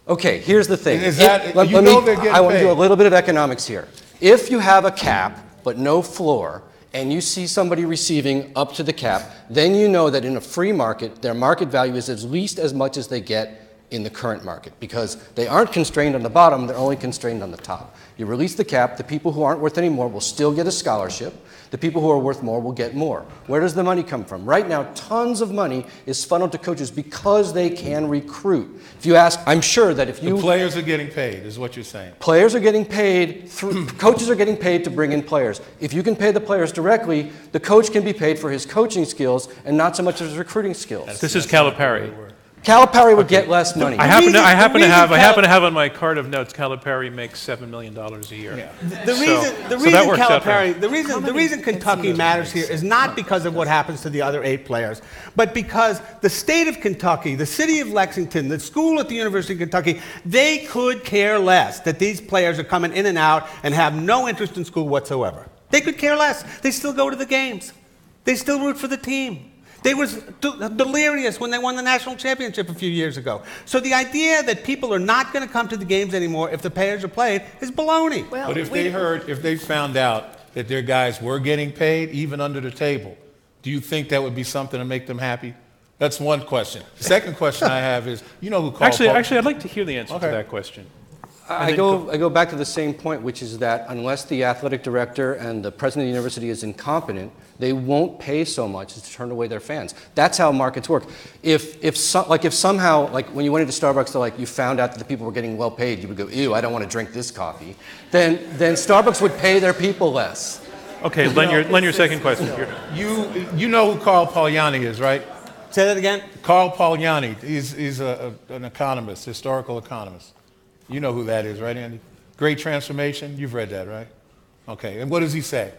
Okay. Here's the thing. Is that, they're getting paid. I want to do a little bit of economics here. If you have a cap but no floor, and you see somebody receiving up to the cap, then you know that in a free market, their market value is at least as much as they get in the current market, because they aren't constrained on the bottom, they're only constrained on the top. You release the cap, the people who aren't worth any more will still get a scholarship, the people who are worth more will get more. Where does the money come from? Right now, tons of money is funneled to coaches because they can recruit. If you ask, I'm sure that if you... The players are getting paid, is what you're saying. Players are getting paid, coaches are getting paid to bring in players. If you can pay the players directly, the coach can be paid for his coaching skills and not so much as his recruiting skills. This is Calipari. Calipari would get less money. I happen to have on my card of notes. Calipari makes $7 million a year. Yeah. The reason Kentucky matters here is not because of what happens to the other eight players, but because the state of Kentucky, the city of Lexington, the school at the University of Kentucky, they could care less that these players are coming in and out and have no interest in school whatsoever. They could care less. They still go to the games. They still root for the team. They were delirious when they won the national championship a few years ago. So the idea that people are not going to come to the games anymore if the players are played is baloney. Well, but if they found out that their guys were getting paid, even under the table, do you think that would be something to make them happy? That's one question. The second question I have is, you know who called? Actually, I'd like to hear the answer to that question. I go back to the same point, which is that unless the athletic director and the president of the university is incompetent, they won't pay so much to turn away their fans. That's how markets work. If somehow when you went into Starbucks, you found out that the people were getting well paid, you would go, ew, I don't want to drink this coffee. Then Starbucks would pay their people less. Okay, Len, your second question. You know who Carl Pagliani is, right? Say that again. Carl Pagliani is an economist, historical economist. You know who that is, right, Andy? Great Transformation. You've read that, right? Okay. And what does he say?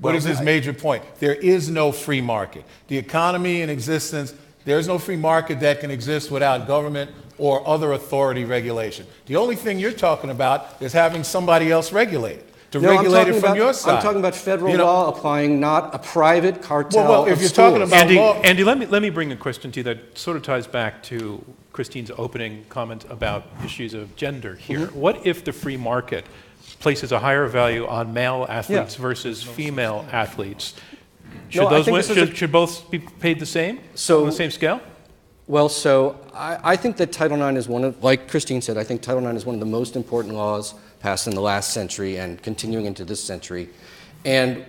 What is his major point? There is no free market. The economy in existence, there is no free market that can exist without government or other authority regulation. The only thing you're talking about is having somebody else regulate it. Your side. I'm talking about federal law applying, not a private cartel. Andy, let me bring a question to you that sort of ties back to Christine's opening comment about issues of gender here. Mm-hmm. What if the free market places a higher value on male athletes versus female athletes? Should both be paid the same on the same scale? Well, I think that Title IX is like Christine said, I think Title IX is one of the most important laws passed in the last century and continuing into this century. And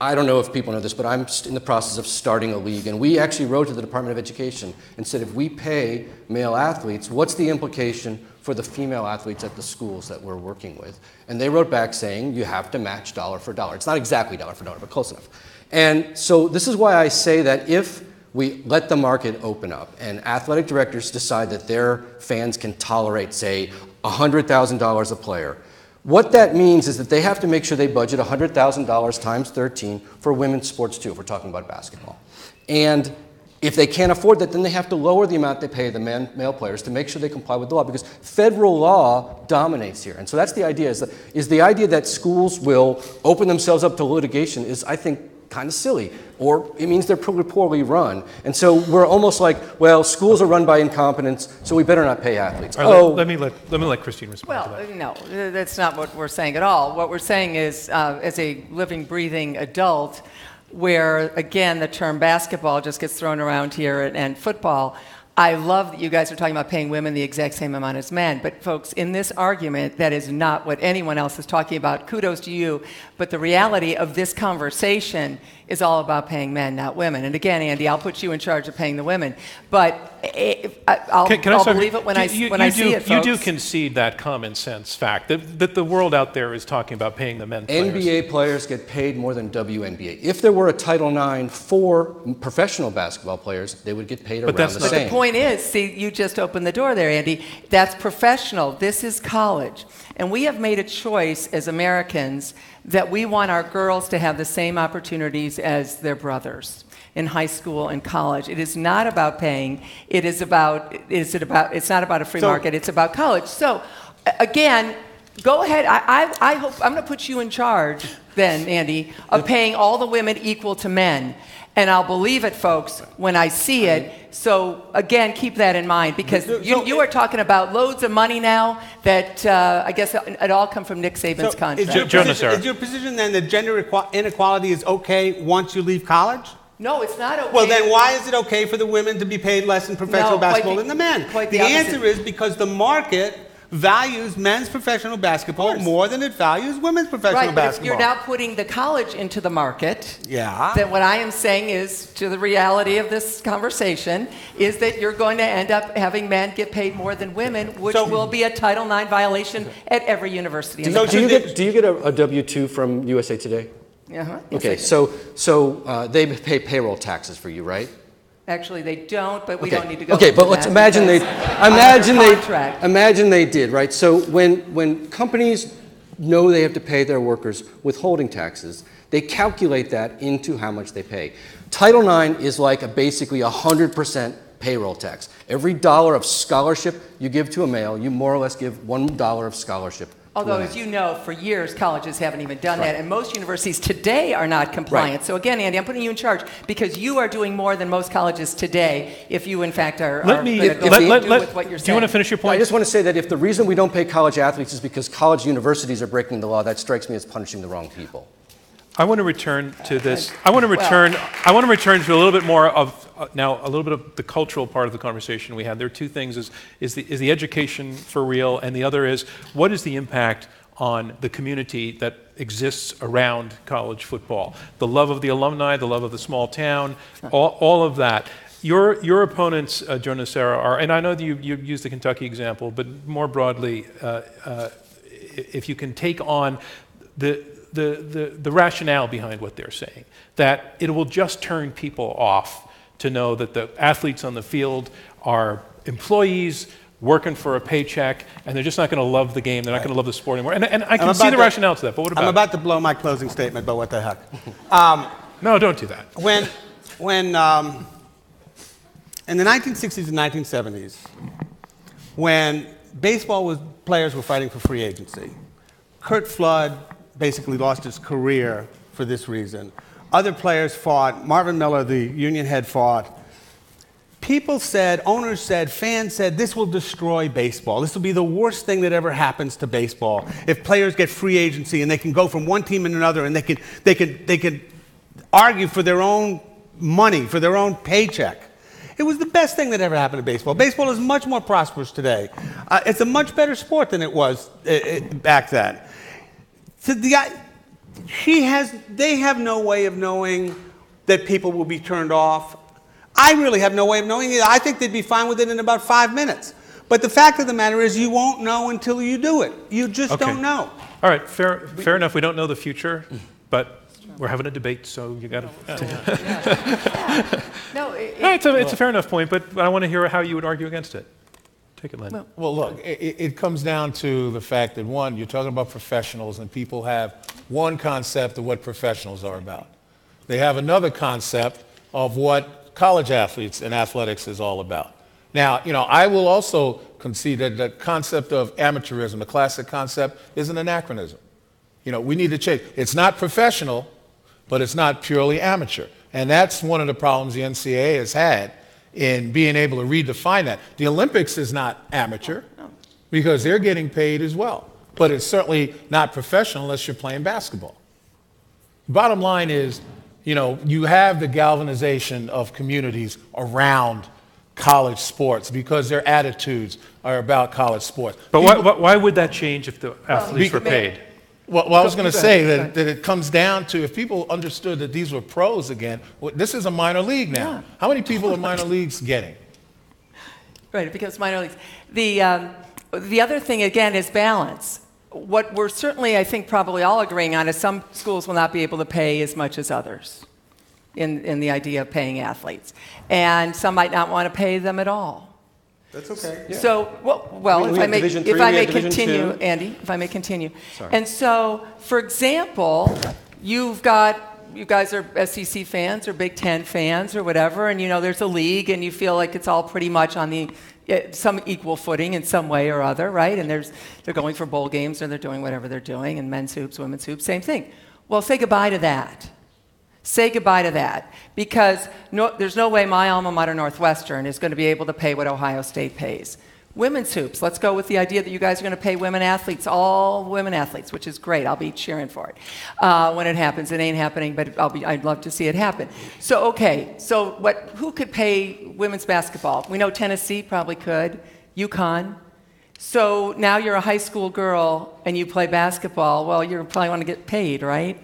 I don't know if people know this, but I'm in the process of starting a league. And we actually wrote to the Department of Education and said, if we pay male athletes, what's the implication for the female athletes at the schools that we're working with? And they wrote back saying, you have to match dollar for dollar. It's not exactly dollar for dollar, but close enough. And so this is why I say that if we let the market open up and athletic directors decide that their fans can tolerate, say, $100,000 a player, what that means is that they have to make sure they budget $100,000 times 13 for women's sports too, if we're talking about basketball. And if they can't afford that, then they have to lower the amount they pay the male players to make sure they comply with the law, because federal law dominates here. And so that's the idea, is the idea that schools will open themselves up to litigation is, I think, kind of silly, or it means they're pretty poorly run. And so we're almost like, well, schools are run by incompetence, so we better not pay athletes. Right, let me let Christine respond to that. Well, no, that's not what we're saying at all. What we're saying is, as a living, breathing adult, where, again, the term basketball just gets thrown around here and football, I love that you guys are talking about paying women the exact same amount as men, but folks, in this argument, that is not what anyone else is talking about. Kudos to you, but the reality of this conversation is all about paying men, not women. And again, Andy, I'll put you in charge of paying the women, but I'll believe it when I see it, folks. You do concede that common sense fact that the world out there is talking about paying the men players. NBA players get paid more than WNBA. If there were a Title IX for professional basketball players, they would get paid around the same. The point is, see, you just opened the door there, Andy. That's professional. This is college. And we have made a choice as Americans that we want our girls to have the same opportunities as their brothers. in high school and college. It is not about paying. It is about, it's not about a free market. It's about college. So again, go ahead. I hope, I'm going to put you in charge then, Andy, of paying all the women equal to men. And I'll believe it, folks, when I see it. So, again, keep that in mind, because you are talking about loads of money now that I guess it all come from Nick Saban's contract. Is your position then that gender inequality is okay once you leave college? No, it's not okay. Well, then why is it okay for the women to be paid less in professional basketball than the men? The answer is because the market values men's professional basketball more than it values women's professional basketball. Right, but if you're now putting the college into the market, then what I am saying is, to the reality of this conversation, is that you're going to end up having men get paid more than women, which will be a Title IX violation at every university. Do you get a W-2 from USA Today? Okay, so they pay payroll taxes for you, right? Actually, they don't, but we don't need to go. Okay, but let's imagine they did, right? So when companies know they have to pay their workers withholding taxes, they calculate that into how much they pay. Title IX is like basically 100% payroll tax. Every dollar of scholarship you give to a male, you more or less give $1 of scholarship. Although, as you know, for years, colleges haven't even done that, and most universities today are not compliant. So again, Andy, I'm putting you in charge, because you are doing more than most colleges today, if you, in fact, are with what you're saying. Do you want to finish your point? I just want to say that if the reason we don't pay college athletes is because college universities are breaking the law, that strikes me as punishing the wrong people. I want to return to this. I want to return to a little bit more of the cultural part of the conversation we had. There are two things: is the education for real, and the other is what is the impact on the community that exists around college football? The love of the alumni, the love of the small town, all of that. Your opponents, Joe Nocera, are, and I know that you used the Kentucky example, but more broadly, if you can take on the rationale behind what they're saying, that it will just turn people off to know that the athletes on the field are employees working for a paycheck, and they're just not going to love the game, they're not going to love the sport anymore. And I can see the rationale to that, but what about it? I'm about to blow my closing statement, but what the heck. No, don't do that. When in the 1960s and 1970s, when players were fighting for free agency, Curt Flood basically lost his career for this reason. Other players fought. Marvin Miller, the union head, fought. People said, owners said, fans said, this will destroy baseball. This will be the worst thing that ever happens to baseball if players get free agency and they can go from one team and another and they can argue for their own money, for their own paycheck. It was the best thing that ever happened to baseball. Baseball is much more prosperous today. It's a much better sport than it was back then. So they have no way of knowing that people will be turned off. I really have no way of knowing either. I think they'd be fine with it in about 5 minutes. But the fact of the matter is you won't know until you do it. You just don't know. All right, fair enough. We don't know the future, but we're having a debate, so you got to... It's a fair enough point, but I want to hear how you would argue against it. Take it, Len. Well, look, it comes down to the fact that, one, you're talking about professionals, and people have one concept of what professionals are about. They have another concept of what college athletes and athletics is all about. Now, I will also concede that the concept of amateurism, the classic concept, is an anachronism. We need to change. It's not professional, but it's not purely amateur. And that's one of the problems the NCAA has had in being able to redefine that. The Olympics is not amateur because they're getting paid as well. But it's certainly not professional unless you're playing basketball. Bottom line is, you have the galvanization of communities around college sports because their attitudes are about college sports. But why would that change if the athletes were paid? Well, I was going to say that it comes down to, if people understood that these were pros again, this is a minor league now. Yeah. How many people are minor leagues getting? Right, it becomes minor leagues. The other thing, again, is balance. What we're certainly, I think, probably all agreeing on is some schools will not be able to pay as much as others in the idea of paying athletes. And some might not want to pay them at all. That's okay. Yeah. So, if I may continue, Andy, and so, for example, you've got you guys are SEC fans or Big Ten fans or whatever, and you know there's a league, and you feel like it's all pretty much on the some equal footing in some way or other, right? And they're going for bowl games, and they're doing whatever they're doing, and men's hoops, women's hoops, same thing. Well, say goodbye to that. Say goodbye to that, because there's no way my alma mater, Northwestern, is going to be able to pay what Ohio State pays. Women's hoops, let's go with the idea that you guys are going to pay women athletes, all women athletes, which is great. I'll be cheering for it when it happens. It ain't happening, but I'd love to see it happen. So, okay, so who could pay women's basketball? We know Tennessee probably could, UConn. So now you're a high school girl and you play basketball. Well, you probably want to get paid, right?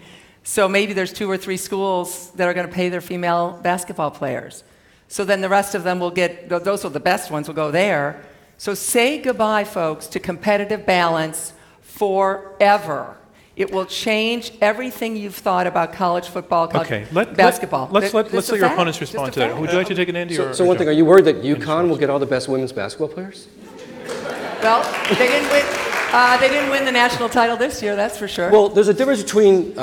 So maybe there's 2 or 3 schools that are going to pay their female basketball players. So then the rest of them will get, those are the best ones, will go there. So say goodbye, folks, to competitive balance forever. It will change everything you've thought about college football, basketball. Let's let your opponents respond to that. Would you like to take an Andy? So one thing, are you worried that UConn will get all the best women's basketball players? Well, they didn't win the national title this year, that's for sure. Well, there's a difference between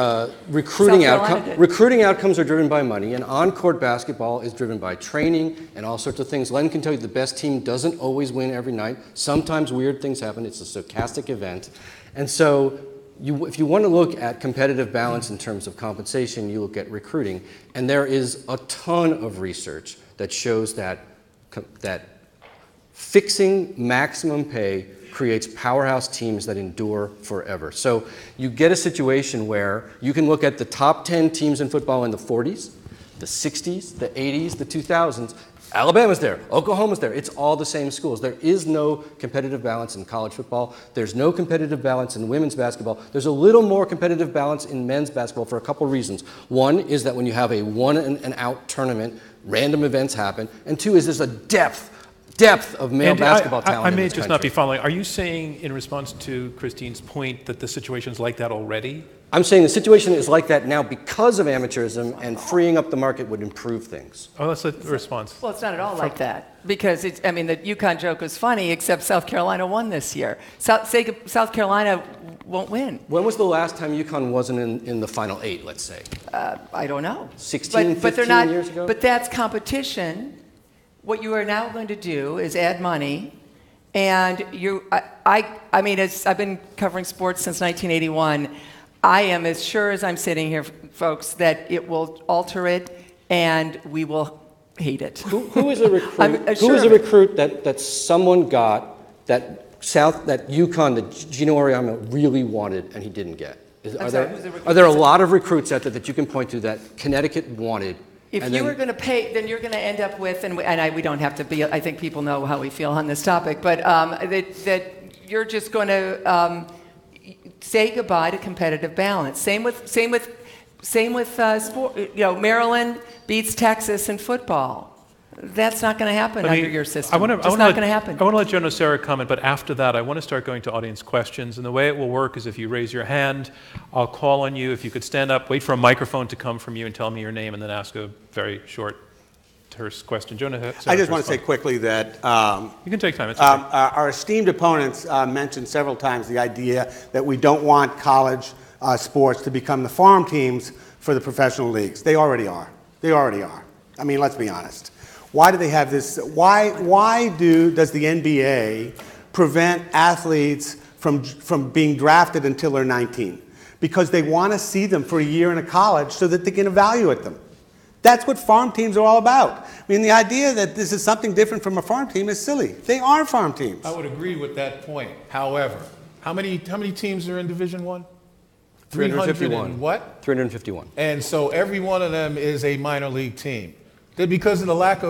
recruiting outcomes. Recruiting outcomes are driven by money, and on-court basketball is driven by training and all sorts of things. Len can tell you the best team doesn't always win every night. Sometimes weird things happen. It's a stochastic event. And so if you want to look at competitive balance in terms of compensation, you look at recruiting. And there is a ton of research that shows that fixing maximum pay creates powerhouse teams that endure forever. So you get a situation where you can look at the top 10 teams in football in the 40s, the 60s, the 80s, the 2000s. Alabama's there, Oklahoma's there, it's all the same schools. There is no competitive balance in college football. There's no competitive balance in women's basketball. There's a little more competitive balance in men's basketball for a couple reasons. One is that when you have a one and out tournament, random events happen. And two is there's a depth of male basketball talent. I may just not be following. Are you saying, in response to Christine's point, that the situation's like that already? I'm saying the situation is like that now because of amateurism, and freeing up the market would improve things. Oh, that's a response. Well, it's not at all like that, because it's, I mean, the UConn joke was funny, except South Carolina won this year. South Carolina won't win. When was the last time UConn wasn't in the Final Eight, let's say? I don't know. 15 years ago? But that's competition. What you are now going to do is add money, and I mean, as I've been covering sports since 1981, I am as sure as I'm sitting here, folks, that it will alter it, and we will hate it. Who is a recruit? That someone got that UConn that Gino Auriemma really wanted and he didn't get? Are there a lot of recruits out there that you can point to that Connecticut wanted? If you were going to pay, then you're going to end up with, we don't have to be, I think people know how we feel on this topic, but that you're just going to say goodbye to competitive balance. Same with sport. You know, Maryland beats Texas in football. That's not going to happen under your system. It's not going to happen. I want to let Joe Nocera comment, but after that, I want to start going to audience questions. And the way it will work is if you raise your hand, I'll call on you. If you could stand up, wait for a microphone to come from you, and tell me your name, and then ask a very short, terse question. Joe Nocera. I just want to say quickly that you can take time. It's okay. Our esteemed opponents mentioned several times the idea that we don't want college sports to become the farm teams for the professional leagues. They already are. I mean, let's be honest. Why do they have this? Why does the NBA prevent athletes from being drafted until they're 19? Because they want to see them for a year in a college so that they can evaluate them. That's what farm teams are all about. I mean, the idea that this is something different from a farm team is silly. They are farm teams. I would agree with that point. However, how many teams are in Division I? 351. What? 351. And so every one of them is a minor league team. Because of the lack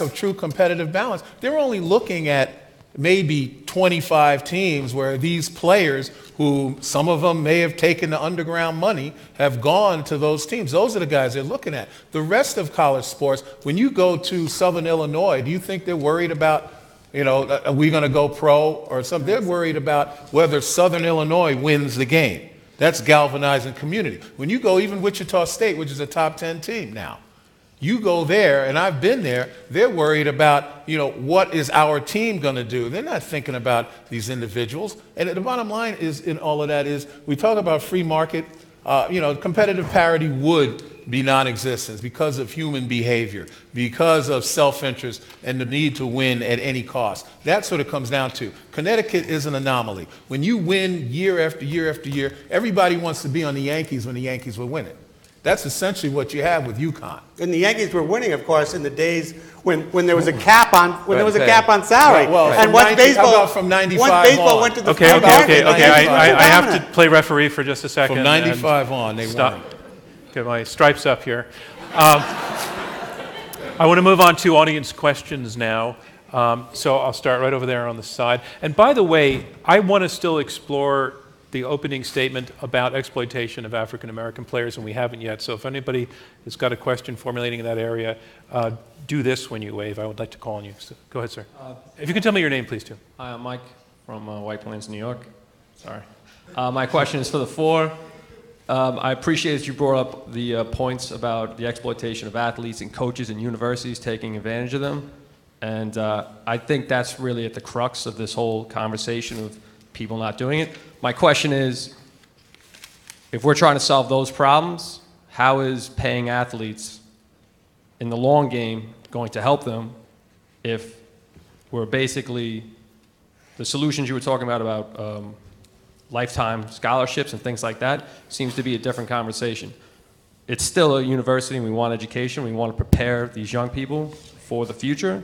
of true competitive balance, they're only looking at maybe 25 teams where these players, who some of them may have taken the underground money, have gone to those teams. Those are the guys they're looking at. The rest of college sports, when you go to Southern Illinois, do you think they're worried about, are we going to go pro or something? They're worried about whether Southern Illinois wins the game. That's galvanizing community. When you go even Wichita State, which is a top 10 team now, you go there, and I've been there, they're worried about, what is our team going to do? They're not thinking about these individuals. And the bottom line is, in all of that is, we talk about free market. competitive parity would be non-existent because of human behavior, because of self-interest and the need to win at any cost. That's what it comes down to. Connecticut is an anomaly. When you win year after year after year, everybody wants to be on the Yankees when the Yankees were winning. That's essentially what you have with UConn. And the Yankees were winning, of course, in the days when there was a cap on salary. Well, and once baseball from 95 on, went to the I have to play referee for just a second. From 95 on, they won. Get my stripes up here. I want to move on to audience questions now. So I'll start right over there on the side. And by the way, I want to still explore the opening statement about exploitation of African-American players, and we haven't yet. So if anybody has got a question formulating in that area, do this when you wave. I would like to call on you. So, go ahead, sir. If you could tell me your name, please, too. Hi, I'm Mike from White Plains, New York. Sorry. My question is for the floor. I appreciate that you brought up the points about the exploitation of athletes and coaches and universities taking advantage of them. And I think that's really at the crux of this whole conversation of people not doing it. My question is, if we're trying to solve those problems, how is paying athletes in the long game going to help them if we're basically, the solutions you were talking about lifetime scholarships and things like that, seems to be a different conversation. It's still a university and we want education, we want to prepare these young people for the future.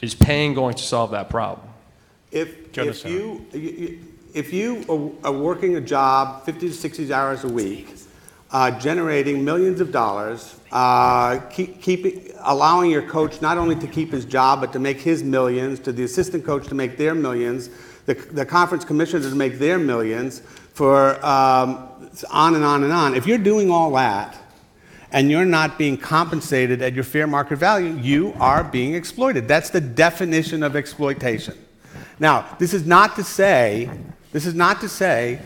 Is paying going to solve that problem? If you are working a job 50 to 60 hours a week, generating millions of dollars, allowing your coach not only to keep his job, but to make his millions, to the assistant coach to make their millions, the conference commissioners to make their millions, for on and on and on. If you're doing all that and you're not being compensated at your fair market value, you are being exploited. That's the definition of exploitation. Now, this is not to say that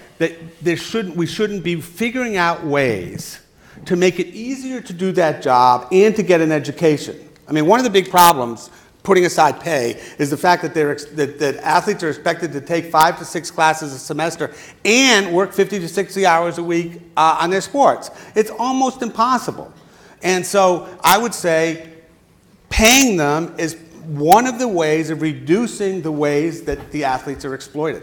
we shouldn't be figuring out ways to make it easier to do that job and to get an education. I mean, one of the big problems, putting aside pay, is the fact that that athletes are expected to take 5 to 6 classes a semester and work 50 to 60 hours a week on their sports. It's almost impossible. And so I would say paying them is one of the ways of reducing the ways that the athletes are exploited.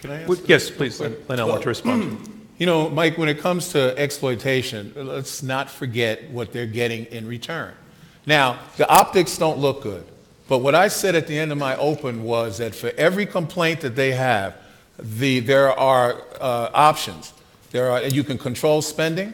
Can I ask? Yes, please, Len Elmore, to respond. You know, Mike, when it comes to exploitation, let's not forget what they're getting in return. Now, the optics don't look good, but what I said at the end of my open was that for every complaint that they have, there are options. You can control spending.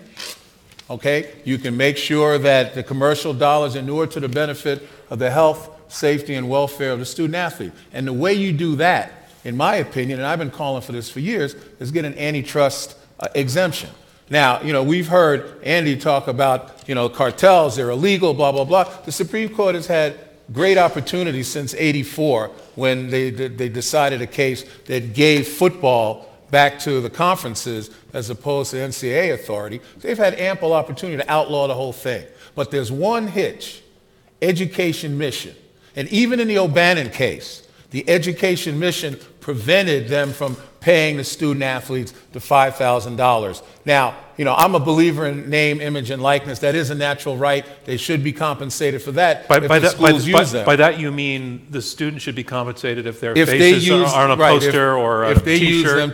Okay, you can make sure that the commercial dollars inure to the benefit of the health, safety, and welfare of the student athlete. And the way you do that, in my opinion, and I've been calling for this for years, is get an antitrust exemption. Now, you know, we've heard Andy talk about, you know, cartels, they're illegal, blah, blah, blah. The Supreme Court has had great opportunities since '84 when they decided a case that gave football back to the conferences as opposed to NCAA authority. They've had ample opportunity to outlaw the whole thing. But there's one hitch, education mission. And even in the O'Bannon case, the education mission prevented them from paying the student athletes the $5,000. Now, you know, I'm a believer in name, image, and likeness. That is a natural right. They should be compensated for that. By that you mean the students should be compensated if their faces are on a poster or a T-shirt. If they use them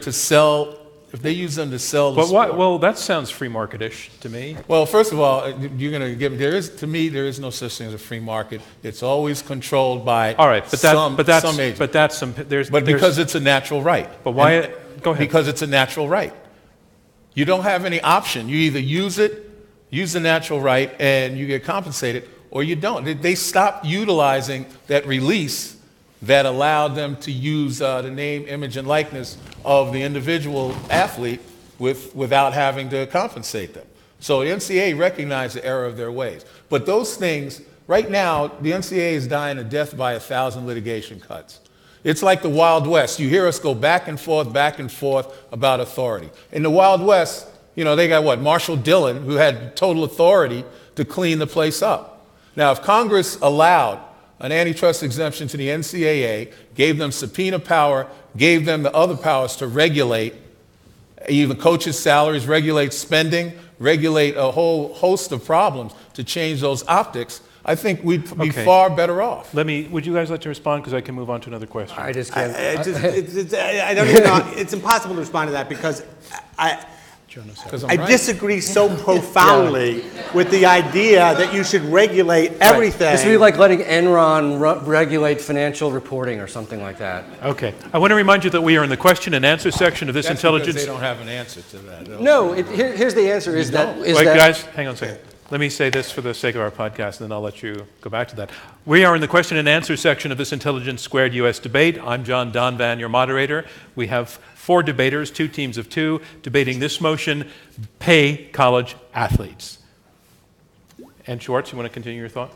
to sell. The sport. Well, that sounds free market-ish to me. Well, first of all, you're going to give. There is no such thing as a free market. It's always controlled by. All right, some agents. Because it's a natural right. But why? Go ahead. Because it's a natural right. You don't have any option. You either use the natural right, and you get compensated, or you don't. They stopped utilizing that release that allowed them to use the name, image, and likeness of the individual athlete without having to compensate them. So the NCAA recognized the error of their ways. But those things, right now, the NCAA is dying a death by 1,000 litigation cuts. It's like the Wild West. You hear us go back and forth about authority. In the Wild West, you know, they got what? Marshall Dillon, who had total authority to clean the place up. Now, if Congress allowed an antitrust exemption to the NCAA, gave them subpoena power, gave them the other powers to regulate even coaches' salaries, regulate spending, regulate a whole host of problems to change those optics, I think we'd be far better off. Would you guys like to respond? Because I can move on to another question. I just can't. I don't even know. It's impossible to respond to that because I disagree so profoundly with the idea that you should regulate everything. This would be like letting Enron regulate financial reporting or something like that. Okay. I want to remind you that we are in the question and answer section of this intelligence. They don't have an answer to that. No. Here's the answer. Guys, hang on a second. Let me say this for the sake of our podcast, and then I'll let you go back to that. We are in the question and answer section of this Intelligence Squared US debate. I'm John Donvan, your moderator. We have 4 debaters, 2 teams of 2, debating this motion, pay college athletes. And Schwarz, you want to continue your thought?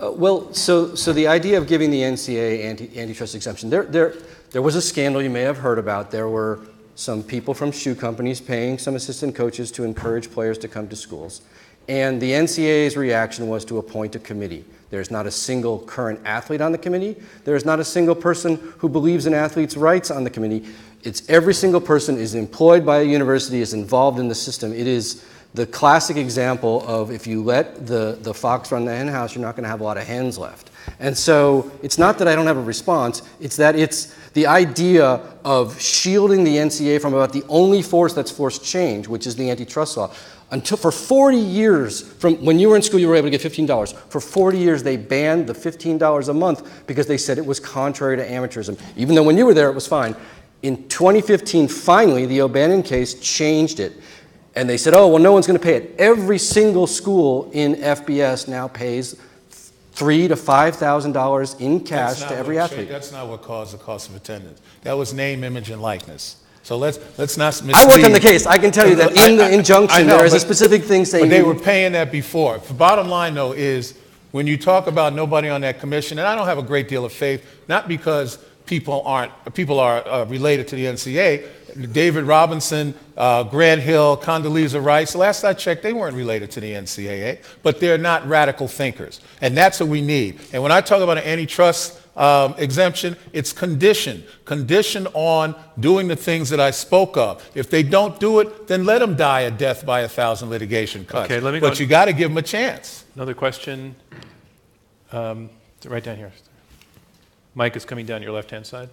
So the idea of giving the NCAA antitrust exemption, there was a scandal you may have heard about. There were some people from shoe companies paying some assistant coaches to encourage players to come to schools. And the NCAA's reaction was to appoint a committee. There's not a single current athlete on the committee. There's not a single person who believes in athletes' rights on the committee. It's every single person is employed by a university, is involved in the system. It is the classic example of if you let the fox run the hen house, you're not going to have a lot of hens left. And so it's not that I don't have a response. It's that it's the idea of shielding the NCAA from about the only force that's forced change, which is the antitrust law. Until for 40 years, from when you were in school, you were able to get $15. For 40 years, they banned the $15 a month because they said it was contrary to amateurism, even though when you were there, it was fine. In 2015, finally, the O'Bannon case changed it. And they said, oh, well, no one's going to pay it. Every single school in FBS now pays $3,000 to $5,000 in cash to every athlete. That's not what caused the cost of attendance. That was name, image, and likeness. So let's not mislead. I worked on the case. I can tell you that in the injunction there is a specific thing saying. But they were paying that before. The bottom line, though, is when you talk about nobody on that commission, and I don't have a great deal of faith, not because people are related to the NCAA. David Robinson, Grant Hill, Condoleezza Rice, last I checked, they weren't related to the NCAA, but they're not radical thinkers. And that's what we need. And when I talk about an antitrust exemption, it's conditioned on doing the things that I spoke of. If they don't do it, then let them die a death by 1,000 litigation cuts. Okay, but you got to give them a chance. Another question, right down here. Mike is coming down your left-hand side.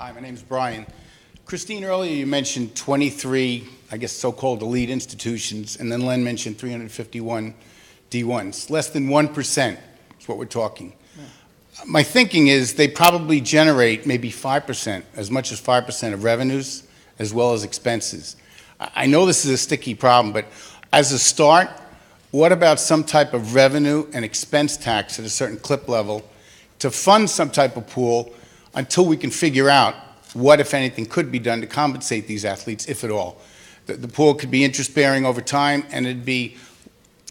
Hi, my name's Brian. Christine, earlier you mentioned 23, I guess, so-called elite institutions, and then Len mentioned 351 D1s. Less than 1% is what we're talking. Yeah. My thinking is they probably generate maybe 5%, as much as 5% of revenues, as well as expenses. I know this is a sticky problem, but as a start, what about some type of revenue and expense tax at a certain clip level to fund some type of pool until we can figure out what, if anything, could be done to compensate these athletes, if at all. The pool could be interest-bearing over time, and it'd be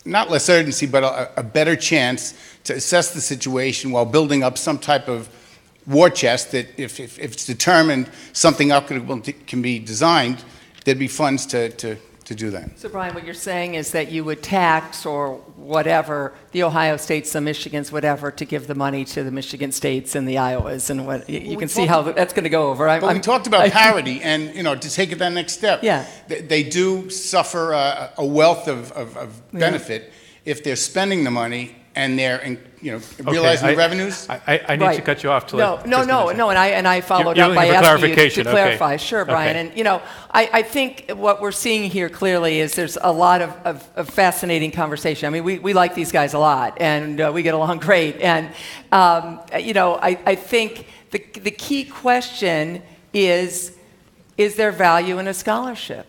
not less urgency, but a better chance to assess the situation while building up some type of war chest that if it's determined something equitable can be designed, there'd be funds to do that. So, Brian, what you're saying is that you would tax or whatever, the Ohio States, the Michigans, whatever, to give the money to the Michigan States and the Iowas, and what you can see how that's going to go over. But we talked about parity and, to take it that next step. Yeah. They do suffer a wealth of benefit if they're spending the money and they're realizing the revenues. I need to cut you off to and I followed up by asking you to clarify. Sure, Brian. Okay. And I think what we're seeing here clearly is there's a lot of fascinating conversation. I mean, we like these guys a lot, and we get along great. And I think the key question is there value in a scholarship?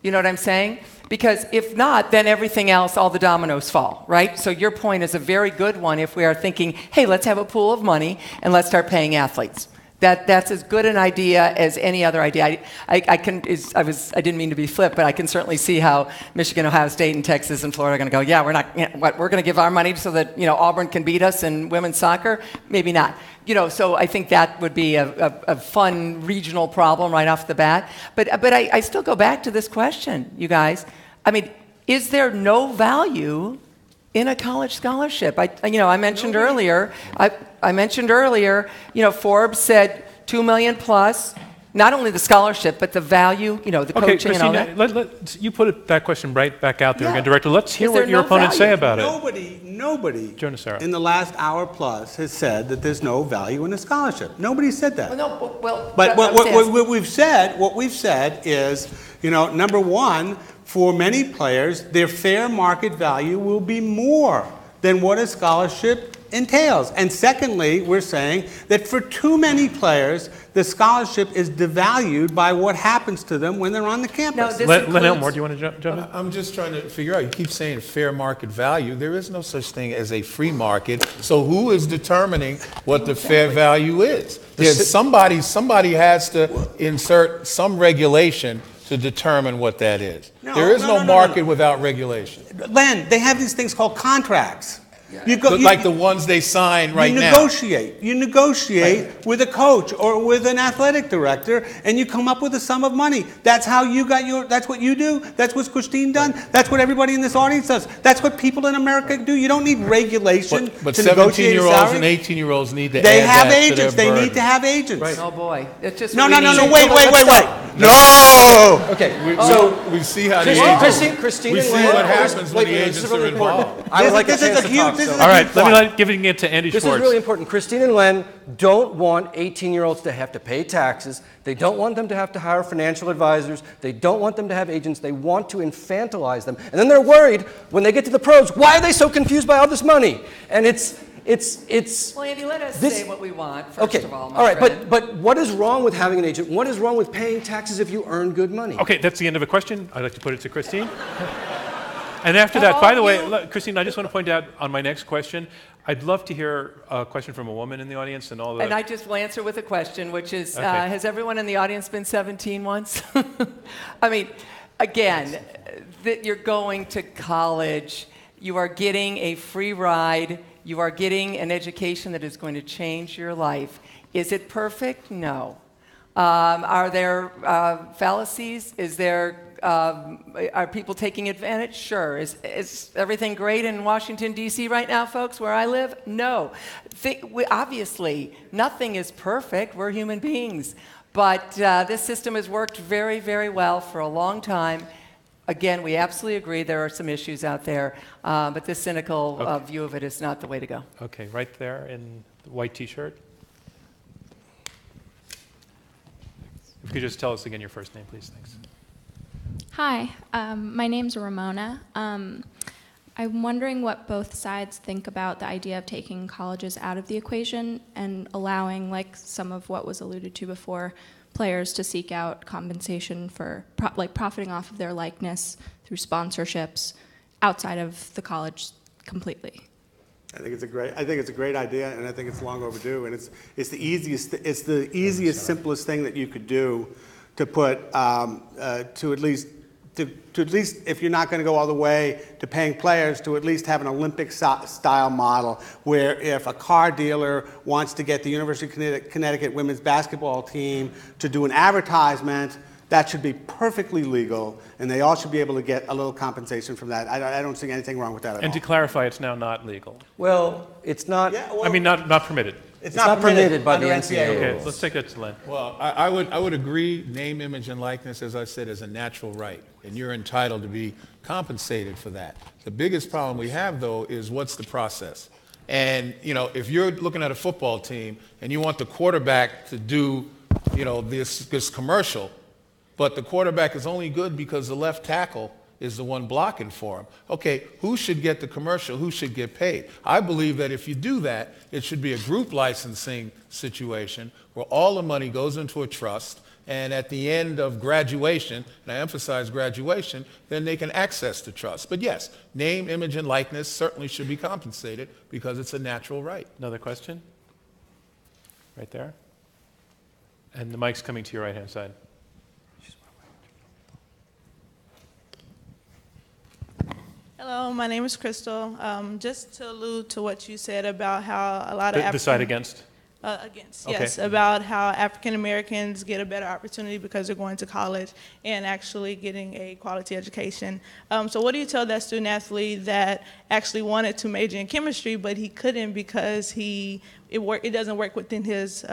You know what I'm saying? Because if not, then everything else, all the dominoes fall, right? So your point is a very good one if we are thinking, hey, let's have a pool of money and let's start paying athletes. That's as good an idea as any other idea. I didn't mean to be flip, but I can certainly see how Michigan, Ohio State, and Texas and Florida are going to go, yeah, we're not. We're going to give our money so that Auburn can beat us in women's soccer? Maybe not. So I think that would be a fun regional problem right off the bat. But I still go back to this question, you guys. I mean, is there no value in a college scholarship. I mentioned earlier, you know, Forbes said 2 million plus, not only the scholarship, but the value, you know, the coaching and all that. You put that question right back out there again, Director. Let's hear what your opponents say about it. Nobody in the last hour plus has said that there's no value in a scholarship. Nobody said that. But what we've said is, you know, number one, for many players, their fair market value will be more than what a scholarship entails. And secondly, we're saying that for too many players, the scholarship is devalued by what happens to them when they're on the campus. Len Elmore, do you want to jump in? I'm just trying to figure out, you keep saying fair market value. There is no such thing as a free market. So who is determining what the fair value is? Somebody has to insert some regulation to determine what that is. There is no market without regulation. Len, they have these things called contracts. Like the ones they sign right now. You negotiate with a coach or with an athletic director, and you come up with a sum of money. That's how you got your. That's what you do. That's what Christine done. That's what everybody in this audience does. That's what people in America do. You don't need regulation to negotiate a salary. But 17-year-olds and 18-year-olds need to. They have agents. They need to have agents. Right. Oh boy, it's just. No. Wait. No. Okay. So we see how the agents. Christine, we see what happens when the agents are involved. I would like a chance to talk. All right, let me give it to Andy Schwarz. This is really important. Christine and Len don't want 18-year-olds to have to pay taxes. They don't want them to have to hire financial advisors. They don't want them to have agents. They want to infantilize them. And then they're worried when they get to the pros, why are they so confused by all this money? And it's. Well, Andy, let us say what we want, first of all. But what is wrong with having an agent? What is wrong with paying taxes if you earn good money? Okay, that's the end of a question. I'd like to put it to Christine. And after that, by the way, look, Christine, I just want to point out on my next question, I'd love to hear a question from a woman in the audience and all that. And I just will answer with a question, which is, has everyone in the audience been 17 once? I mean, again, that you're going to college, you are getting a free ride, you are getting an education that is going to change your life. Is it perfect? No. Are there fallacies? Is there... are people taking advantage? Sure. Is everything great in Washington, D.C. right now, folks, where I live? No. Obviously, nothing is perfect. We're human beings. But this system has worked very, very well for a long time. Again, we absolutely agree there are some issues out there, but this cynical view of it is not the way to go. Okay, right there in the white T-shirt. If you could just tell us again your first name, please. Thanks. Hi, my name's Ramona. I'm wondering what both sides think about the idea of taking colleges out of the equation and allowing, like some of what was alluded to before, players to seek out compensation for profiting off of their likeness through sponsorships outside of the college completely. I think it's a great idea, and I think it's long overdue, and it's the easiest, simplest thing that you could do to put to at least, if you're not going to go all the way to paying players, to at least have an Olympic-style model where if a car dealer wants to get the University of Connecticut women's basketball team to do an advertisement, that should be perfectly legal, and they all should be able to get a little compensation from that. I don't see anything wrong with that at all. And to clarify, it's now not legal. Well, it's not. Yeah, well, I mean, not permitted. It's not permitted by the NCAA. Okay, let's take that to Len. Well, I would agree, name, image, and likeness, as I said, is a natural right, and you're entitled to be compensated for that. The biggest problem we have, though, is what's the process? And, you know, if you're looking at a football team and you want the quarterback to do, you know, this commercial, but the quarterback is only good because the left tackle is the one blocking for him. Okay, who should get the commercial? Who should get paid? I believe that if you do that, it should be a group licensing situation where all the money goes into a trust, and at the end of graduation, and I emphasize graduation, then they can access the trust. But yes, name, image, and likeness certainly should be compensated because it's a natural right. Another question? Right there. And the mic's coming to your right-hand side. Hello, my name is Crystal. Just to allude to what you said about how a lot of African... The side against? Against, okay. Yes, about how African Americans get a better opportunity because they're going to college and actually getting a quality education. So what do you tell that student athlete that actually wanted to major in chemistry but he couldn't because it doesn't work within his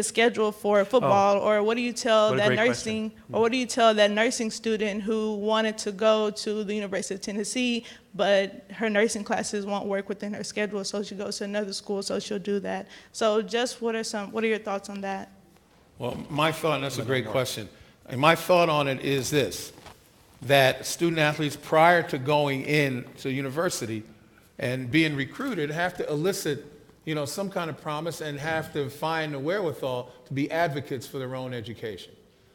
schedule for football, or what do you tell that nursing question. Or what do you tell that nursing student who wanted to go to the University of Tennessee, but her nursing classes won't work within her schedule, so she goes to another school, so she'll do that. So just what are your thoughts on that? Well, my thought, and that's a great question, and my thought on it is this, that student athletes prior to going in to university and being recruited have to elicit some kind of promise and have to find the wherewithal to be advocates for their own education.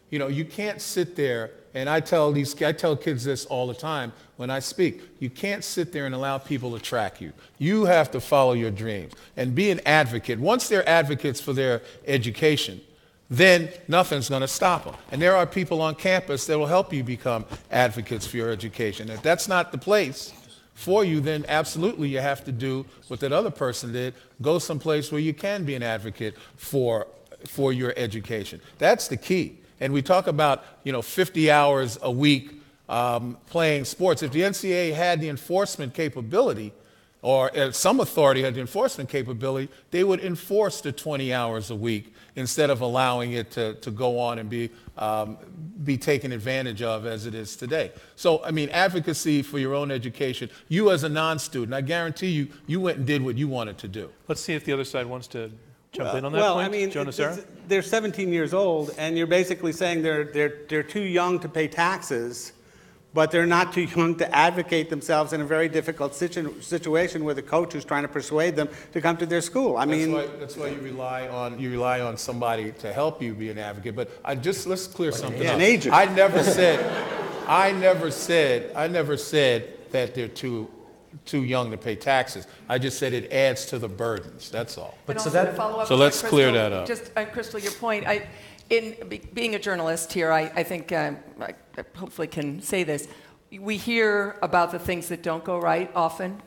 You can't sit there, and I tell kids this all the time when I speak, you can't sit there and allow people to track you. You have to follow your dreams and be an advocate. Once they're advocates for their education, then nothing's going to stop them. And there are people on campus that will help you become advocates for your education. If that's not the place for you, then absolutely you have to do what that other person did, go someplace where you can be an advocate for your education. That's the key. And we talk about 50 hours a week playing sports. If the NCAA had the enforcement capability, or some authority had the enforcement capability, they would enforce the 20 hours a week instead of allowing it to go on and be taken advantage of as it is today. So, advocacy for your own education. You as a non-student, I guarantee you, you went and did what you wanted to do. Let's see if the other side wants to jump in on that point. Joe Nocera? They're 17 years old, and you're basically saying they're too young to pay taxes, but they're not too young to advocate themselves in a very difficult situation with a coach who's trying to persuade them to come to their school. That's why you rely on somebody to help you be an advocate. But let's clear something up. An agent. I never said that they're too young to pay taxes. I just said it adds to the burdens. That's all. But let's clear that up. Just Crystal, your point. In being a journalist here, I think I hopefully can say this. We hear about the things that don't go right often.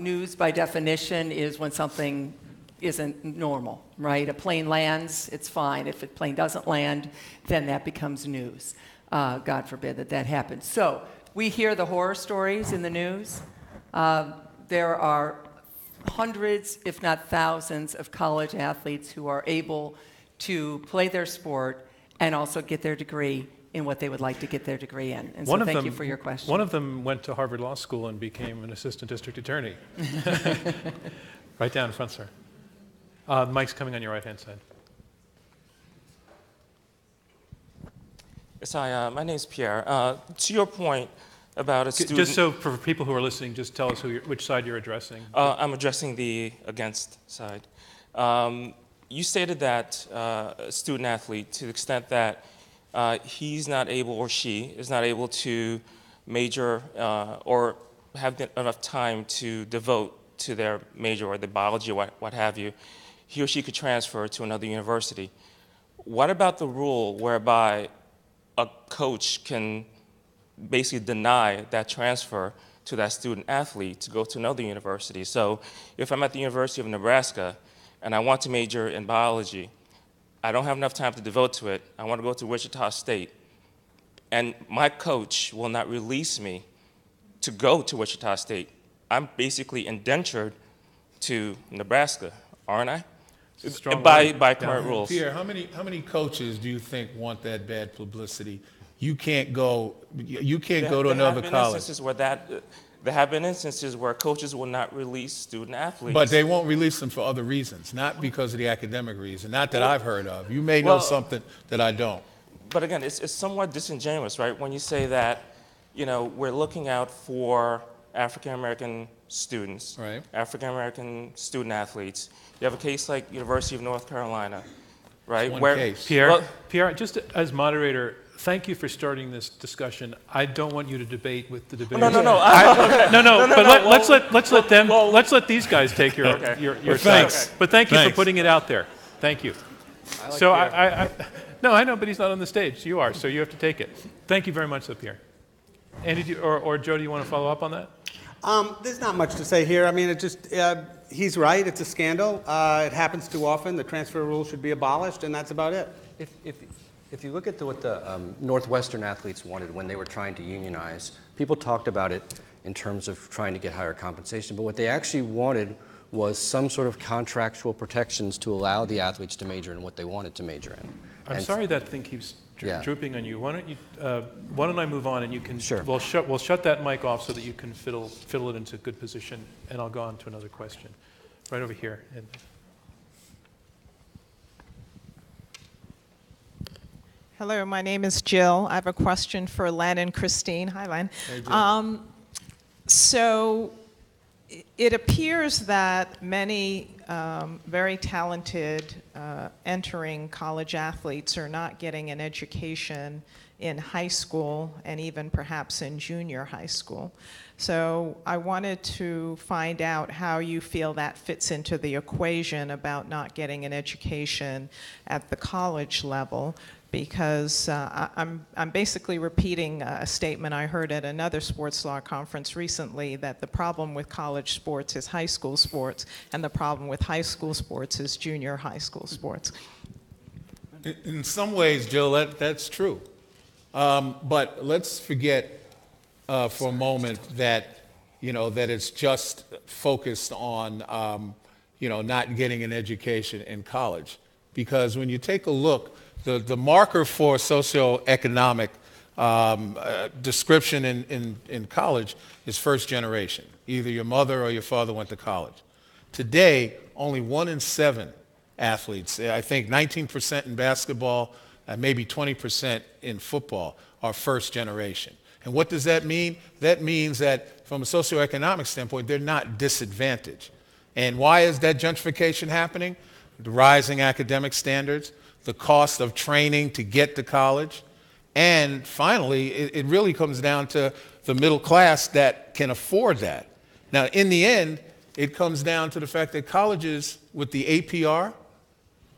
News, by definition, is when something isn't normal, right? A plane lands, it's fine. If a plane doesn't land, then that becomes news. God forbid that happens. So we hear the horror stories in the news. There are hundreds, if not thousands, of college athletes who are able to play their sport and also get their degree in what they would like to get their degree in. And so thank you for your question. One of them went to Harvard Law School and became an assistant district attorney. Right down front, sir. Mike's coming on your right-hand side. Yes, hi, my name's Pierre. To your point about a student... Just so for people who are listening, just tell us which side you're addressing. I'm addressing the against side. You stated that a student athlete, to the extent that he's not able or she is not able to major or have enough time to devote to their major or the biology or what have you, he or she could transfer to another university. What about the rule whereby a coach can basically deny that transfer to that student athlete to go to another university? So if I'm at the University of Nebraska, and I want to major in biology, I don't have enough time to devote to it, I want to go to Wichita State, and my coach will not release me to go to Wichita State, I'm basically indentured to Nebraska, aren't I? By current rules. Pierre, how many coaches do you think want that bad publicity? You can't go to another college. There have been instances where coaches will not release student athletes. But they won't release them for other reasons, not because of the academic reason, not that I've heard of. You may know something that I don't. But again, it's somewhat disingenuous, right? When you say that, we're looking out for African-American students, right? African-American student athletes. You have a case like University of North Carolina, right? Pierre, just as moderator, thank you for starting this discussion. I don't want you to debate with the debaters. Let's let these guys take your thanks. Okay. But thank you for putting it out there. Thank you. I know, but he's not on the stage. You are, so you have to take it. Thank you very much, though, Pierre. Andy, or Joe, do you want to follow up on that? There's not much to say here. It just he's right. It's a scandal. It happens too often. The transfer rule should be abolished, and that's about it. If you look at what the Northwestern athletes wanted when they were trying to unionize, people talked about it in terms of trying to get higher compensation, but what they actually wanted was some sort of contractual protections to allow the athletes to major in what they wanted to major in. I'm sorry that thing keeps drooping on you. Why don't I move on, and you can. Sure. We'll shut that mic off so that you can fiddle it into a good position, and I'll go on to another question, right over here. Hello, my name is Jill. I have a question for Len and Christine. Hi, Len. Hey, Jill. So it appears that many very talented entering college athletes are not getting an education in high school and even perhaps in junior high school. So I wanted to find out how you feel that fits into the equation about not getting an education at the college level. Because I'm basically repeating a statement I heard at another sports law conference recently, that the problem with college sports is high school sports, and the problem with high school sports is junior high school sports. In some ways, Jill, that's true. But let's forget for a moment that, you know, that it's just focused on, you know, not getting an education in college. Because when you take a look, the marker for socioeconomic description in college is first generation. Either your mother or your father went to college. Today, only 1 in 7 athletes, I think 19% in basketball, maybe 20% in football, are first generation. And what does that mean? That means that from a socioeconomic standpoint, they're not disadvantaged. And why is that gentrification happening? The rising academic standards, the cost of training to get to college, and finally, it really comes down to the middle class that can afford that. Now, in the end, it comes down to the fact that colleges with the APR,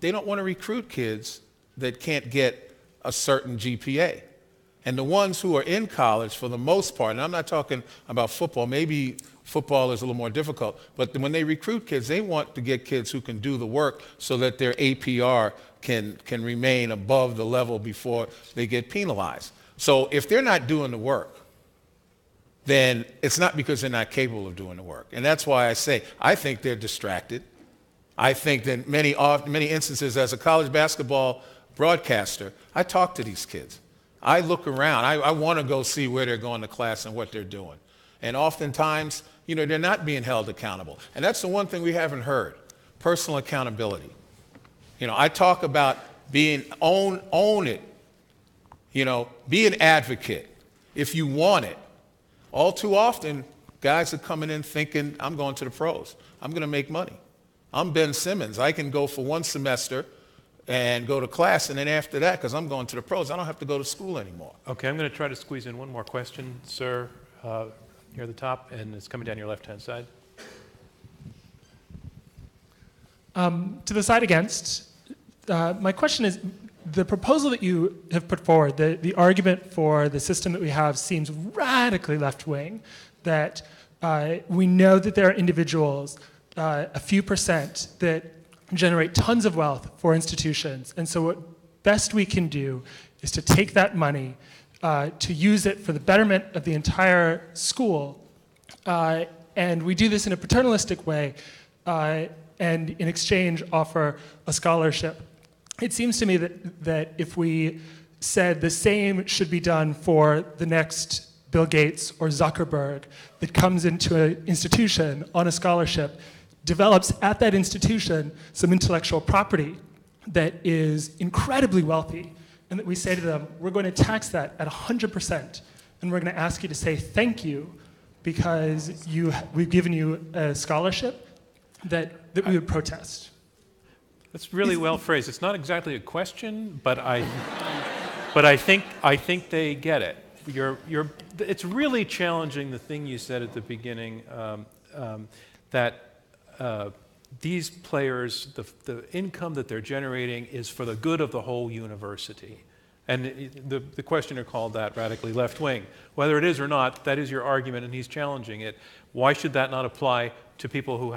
they don't want to recruit kids that can't get a certain GPA. And the ones who are in college, for the most part, and I'm not talking about football, maybe football is a little more difficult, but when they recruit kids, they want to get kids who can do the work so that their APR can remain above the level before they get penalized. So if they're not doing the work, then it's not because they're not capable of doing the work. And that's why I say, I think they're distracted. I think that many instances, as a college basketball broadcaster, I talk to these kids. I look around. I want to go see where they're going to class and what they're doing. And oftentimes, you know, they're not being held accountable. And that's the one thing we haven't heard, personal accountability. You know, I talk about being own it, you know, be an advocate if you want it. All too often, guys are coming in thinking, I'm going to the pros. I'm going to make money. I'm Ben Simmons. I can go for one semester and go to class, and then after that, because I'm going to the pros, I don't have to go to school anymore. Okay, I'm going to try to squeeze in one more question, sir. Here at the top, and it's coming down your left-hand side. To the side against, my question is, the proposal that you have put forward, the argument for the system that we have seems radically left-wing, that we know that there are individuals, a few percent, that generate tons of wealth for institutions. And so what best we can do is to take that money, to use it for the betterment of the entire school. And we do this in a paternalistic way, and in exchange offer a scholarship. It seems to me that if we said the same should be done for the next Bill Gates or Zuckerberg that comes into an institution on a scholarship, develops at that institution some intellectual property that is incredibly wealthy, and that we say to them, we're going to tax that at 100%, and we're going to ask you to say thank you because we've given you a scholarship that we would protest. That's really well phrased. It's not exactly a question, but I think they get it. It's really challenging, the thing you said at the beginning, that these players, the income that they're generating is for the good of the whole university. And the questioner called that radically left-wing. Whether it is or not, that is your argument, and he's challenging it. Why should that not apply to people who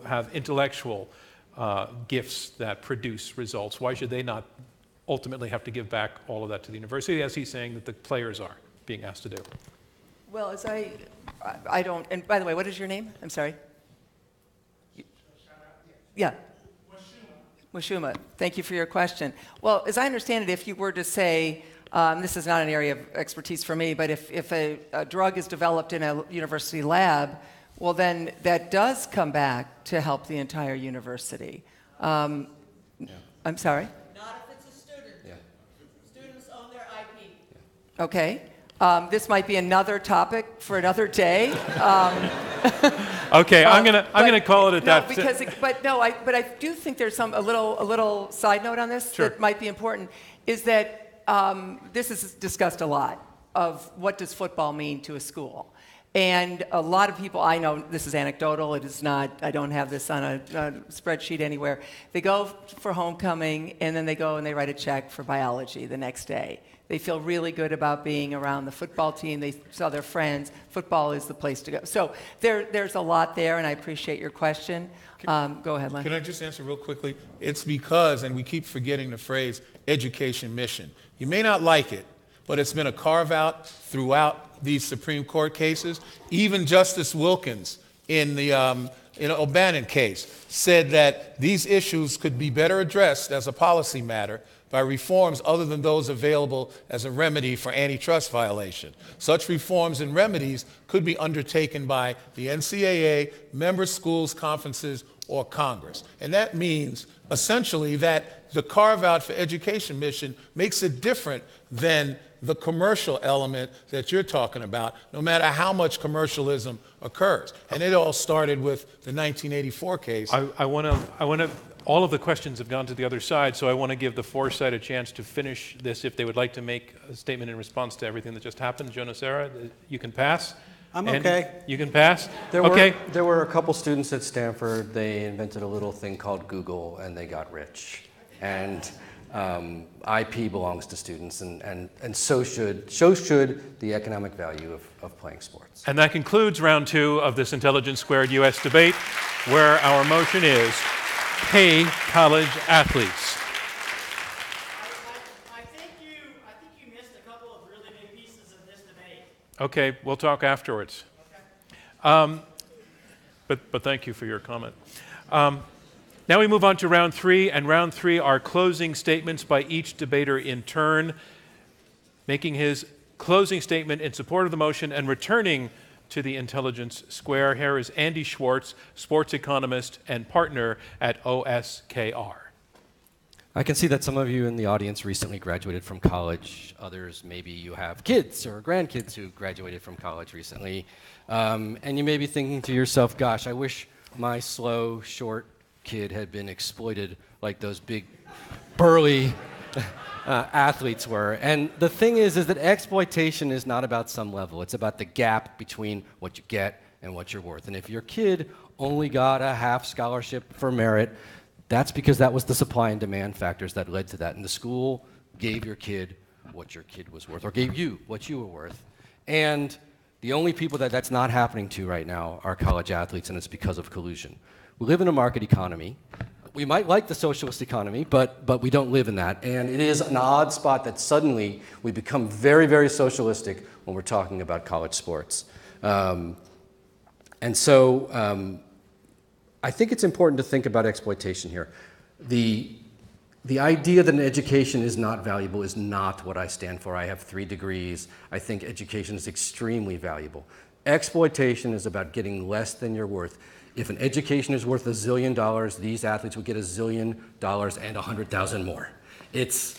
have intellectual gifts that produce results? Why should they not ultimately have to give back all of that to the university, as he's saying that the players are being asked to do? Well, as I don't, and by the way, what is your name? I'm sorry. Yeah. Washuma, thank you for your question. Well, as I understand it, if you were to say, this is not an area of expertise for me, but if a drug is developed in a university lab, well, then that does come back to help the entire university. Yeah. I'm sorry? Not if it's a student. Yeah. Students own their IP. Yeah. Okay. This might be another topic for another day. Okay, I'm gonna call it at that. But I do think there's a little side note on this that might be important. Is that this is discussed a lot of what does football mean to a school, and a lot of people I know. This is anecdotal. It is not. I don't have this on a spreadsheet anywhere. They go for homecoming, and then they go and they write a check for biology the next day. They feel really good about being around the football team. They saw their friends. Football is the place to go. So there's a lot there, and I appreciate your question. Go ahead, Len. Can I just answer real quickly? It's because, and we keep forgetting the phrase, education mission. You may not like it, but it's been a carve-out throughout these Supreme Court cases. Even Justice Wilkins in the O'Bannon case said that these issues could be better addressed as a policy matter by reforms other than those available as a remedy for antitrust violation. Such reforms and remedies could be undertaken by the NCAA, member schools, conferences, or Congress. And that means essentially that the carve-out for education mission makes it different than the commercial element that you're talking about, no matter how much commercialism occurs. And it all started with the 1984 case. I want to. All of the questions have gone to the other side, so I want to give the foresight a chance to finish this if they would like to make a statement in response to everything that just happened. Joe Nocera, you can pass. I'm okay. You can pass? There were a couple students at Stanford. They invented a little thing called Google, and they got rich. And IP belongs to students, and so should the economic value of playing sports. And that concludes round two of this Intelligence Squared US debate, where our motion is pay college athletes. I think you missed a couple of really big pieces of this debate. Okay, we'll talk afterwards. Okay. But thank you for your comment. Now we move on to round three, and round three are closing statements by each debater in turn, making his closing statement in support of the motion and returning to the Intelligence Square. Here is Andy Schwarz, sports economist and partner at OSKR. I can see that some of you in the audience recently graduated from college. Others, maybe you have kids or grandkids who graduated from college recently. And you may be thinking to yourself, gosh, I wish my slow, short kid had been exploited like those big, burly athletes were. And the thing is that exploitation is not about some level. It's about the gap between what you get and what you're worth. And if your kid only got a half scholarship for merit, that's because that was the supply and demand factors that led to that. And the school gave your kid what your kid was worth, or gave you what you were worth. And the only people that that's not happening to right now are college athletes, and it's because of collusion. We live in a market economy. We might like the socialist economy, but we don't live in that. And it is an odd spot that suddenly we become very, very socialistic when we're talking about college sports. I think it's important to think about exploitation here. The idea that an education is not valuable is not what I stand for. I have 3 degrees. I think education is extremely valuable. Exploitation is about getting less than you're worth. If an education is worth $1 zillion, these athletes would get $1 zillion and 100,000 more. It's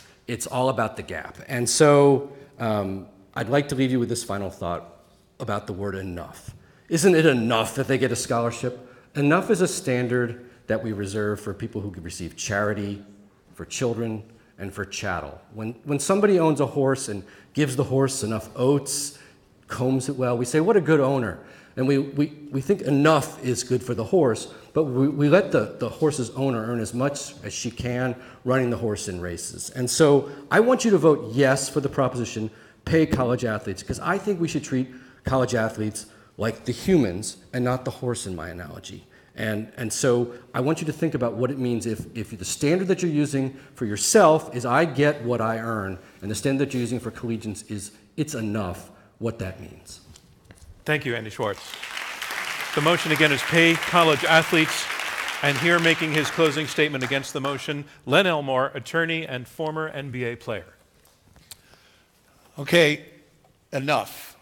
all about the gap. And so I'd like to leave you with this final thought about the word enough. Isn't it enough that they get a scholarship? Enough is a standard that we reserve for people who receive charity, for children, and for chattel. When somebody owns a horse and gives the horse enough oats combs it well. We say, what a good owner. And we think enough is good for the horse, but we let the horse's owner earn as much as she can running the horse in races. And so I want you to vote yes for the proposition, pay college athletes, because I think we should treat college athletes like the humans and not the horse in my analogy. And so I want you to think about what it means if the standard that you're using for yourself is I get what I earn, and the standard that you're using for collegians is it's enough, what that means. Thank you, Andy Schwarz. The motion again is pay college athletes. And here making his closing statement against the motion, Len Elmore, attorney and former NBA player. Okay, enough.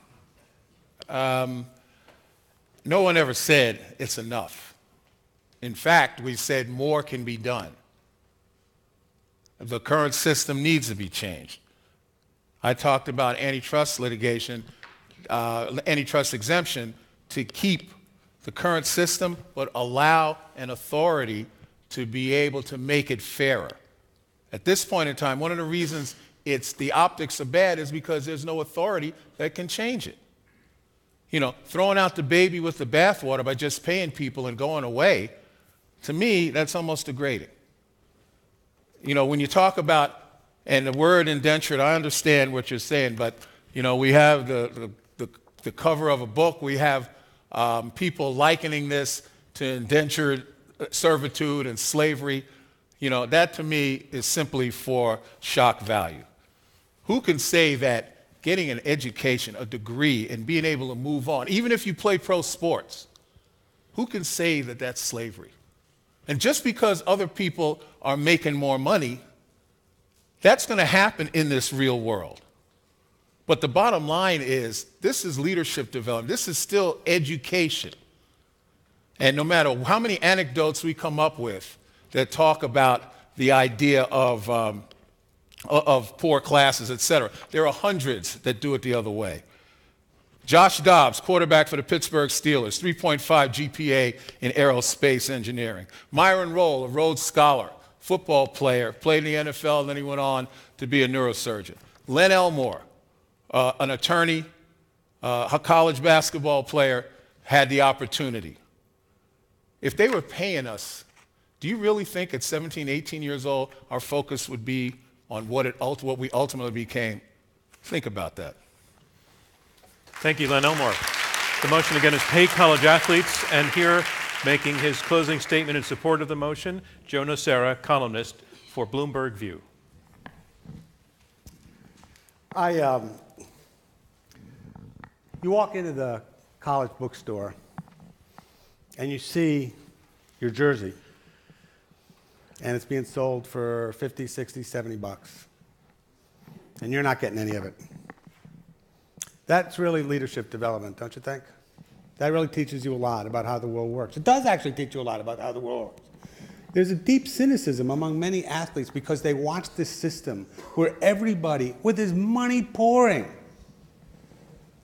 No one ever said it's enough. In fact, we said more can be done. The current system needs to be changed. I talked about antitrust litigation, antitrust exemption, to keep the current system but allow an authority to be able to make it fairer. At this point in time, one of the reasons it's the optics are bad is because there's no authority that can change it. You know, throwing out the baby with the bathwater by just paying people and going away, to me, that's almost degrading. You know, when you talk about, and the word indentured, I understand what you're saying, but, you know, we have the cover of a book, we have people likening this to indentured servitude and slavery. You know, that to me is simply for shock value. Who can say that getting an education, a degree, and being able to move on, even if you play pro sports, who can say that that's slavery? And just because other people are making more money, that's going to happen in this real world. But the bottom line is, this is leadership development. This is still education. And no matter how many anecdotes we come up with that talk about the idea of poor classes, etc. There are hundreds that do it the other way. Josh Dobbs, quarterback for the Pittsburgh Steelers, 3.5 GPA in aerospace engineering. Myron Roll, a Rhodes Scholar, football player, played in the NFL, and then he went on to be a neurosurgeon. Len Elmore, an attorney, a college basketball player, had the opportunity. If they were paying us, do you really think at 17, 18 years old, our focus would be on what we ultimately became? Think about that. Thank you, Len Elmore. The motion again is pay college athletes. And here, making his closing statement in support of the motion, Joe Nocera, columnist for Bloomberg View. You walk into the college bookstore and you see your jersey. And it's being sold for 50, 60, 70 bucks. And you're not getting any of it. That's really leadership development, don't you think? That really teaches you a lot about how the world works. It does actually teach you a lot about how the world works. There's a deep cynicism among many athletes because they watch this system where everybody, with his money pouring,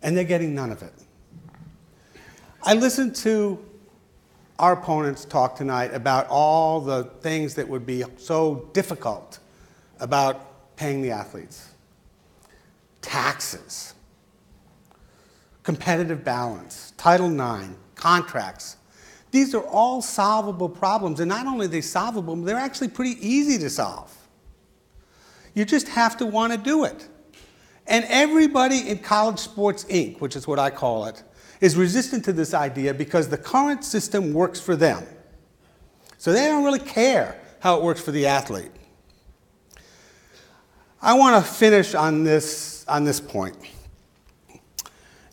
and they're getting none of it. I listened to our opponents talk tonight about all the things that would be so difficult about paying the athletes. Taxes, competitive balance, Title IX, contracts. These are all solvable problems, and not only are they solvable, they're actually pretty easy to solve. You just have to want to do it. And everybody in College Sports Inc., which is what I call it, is resistant to this idea because the current system works for them. So they don't really care how it works for the athlete. I want to finish on this point.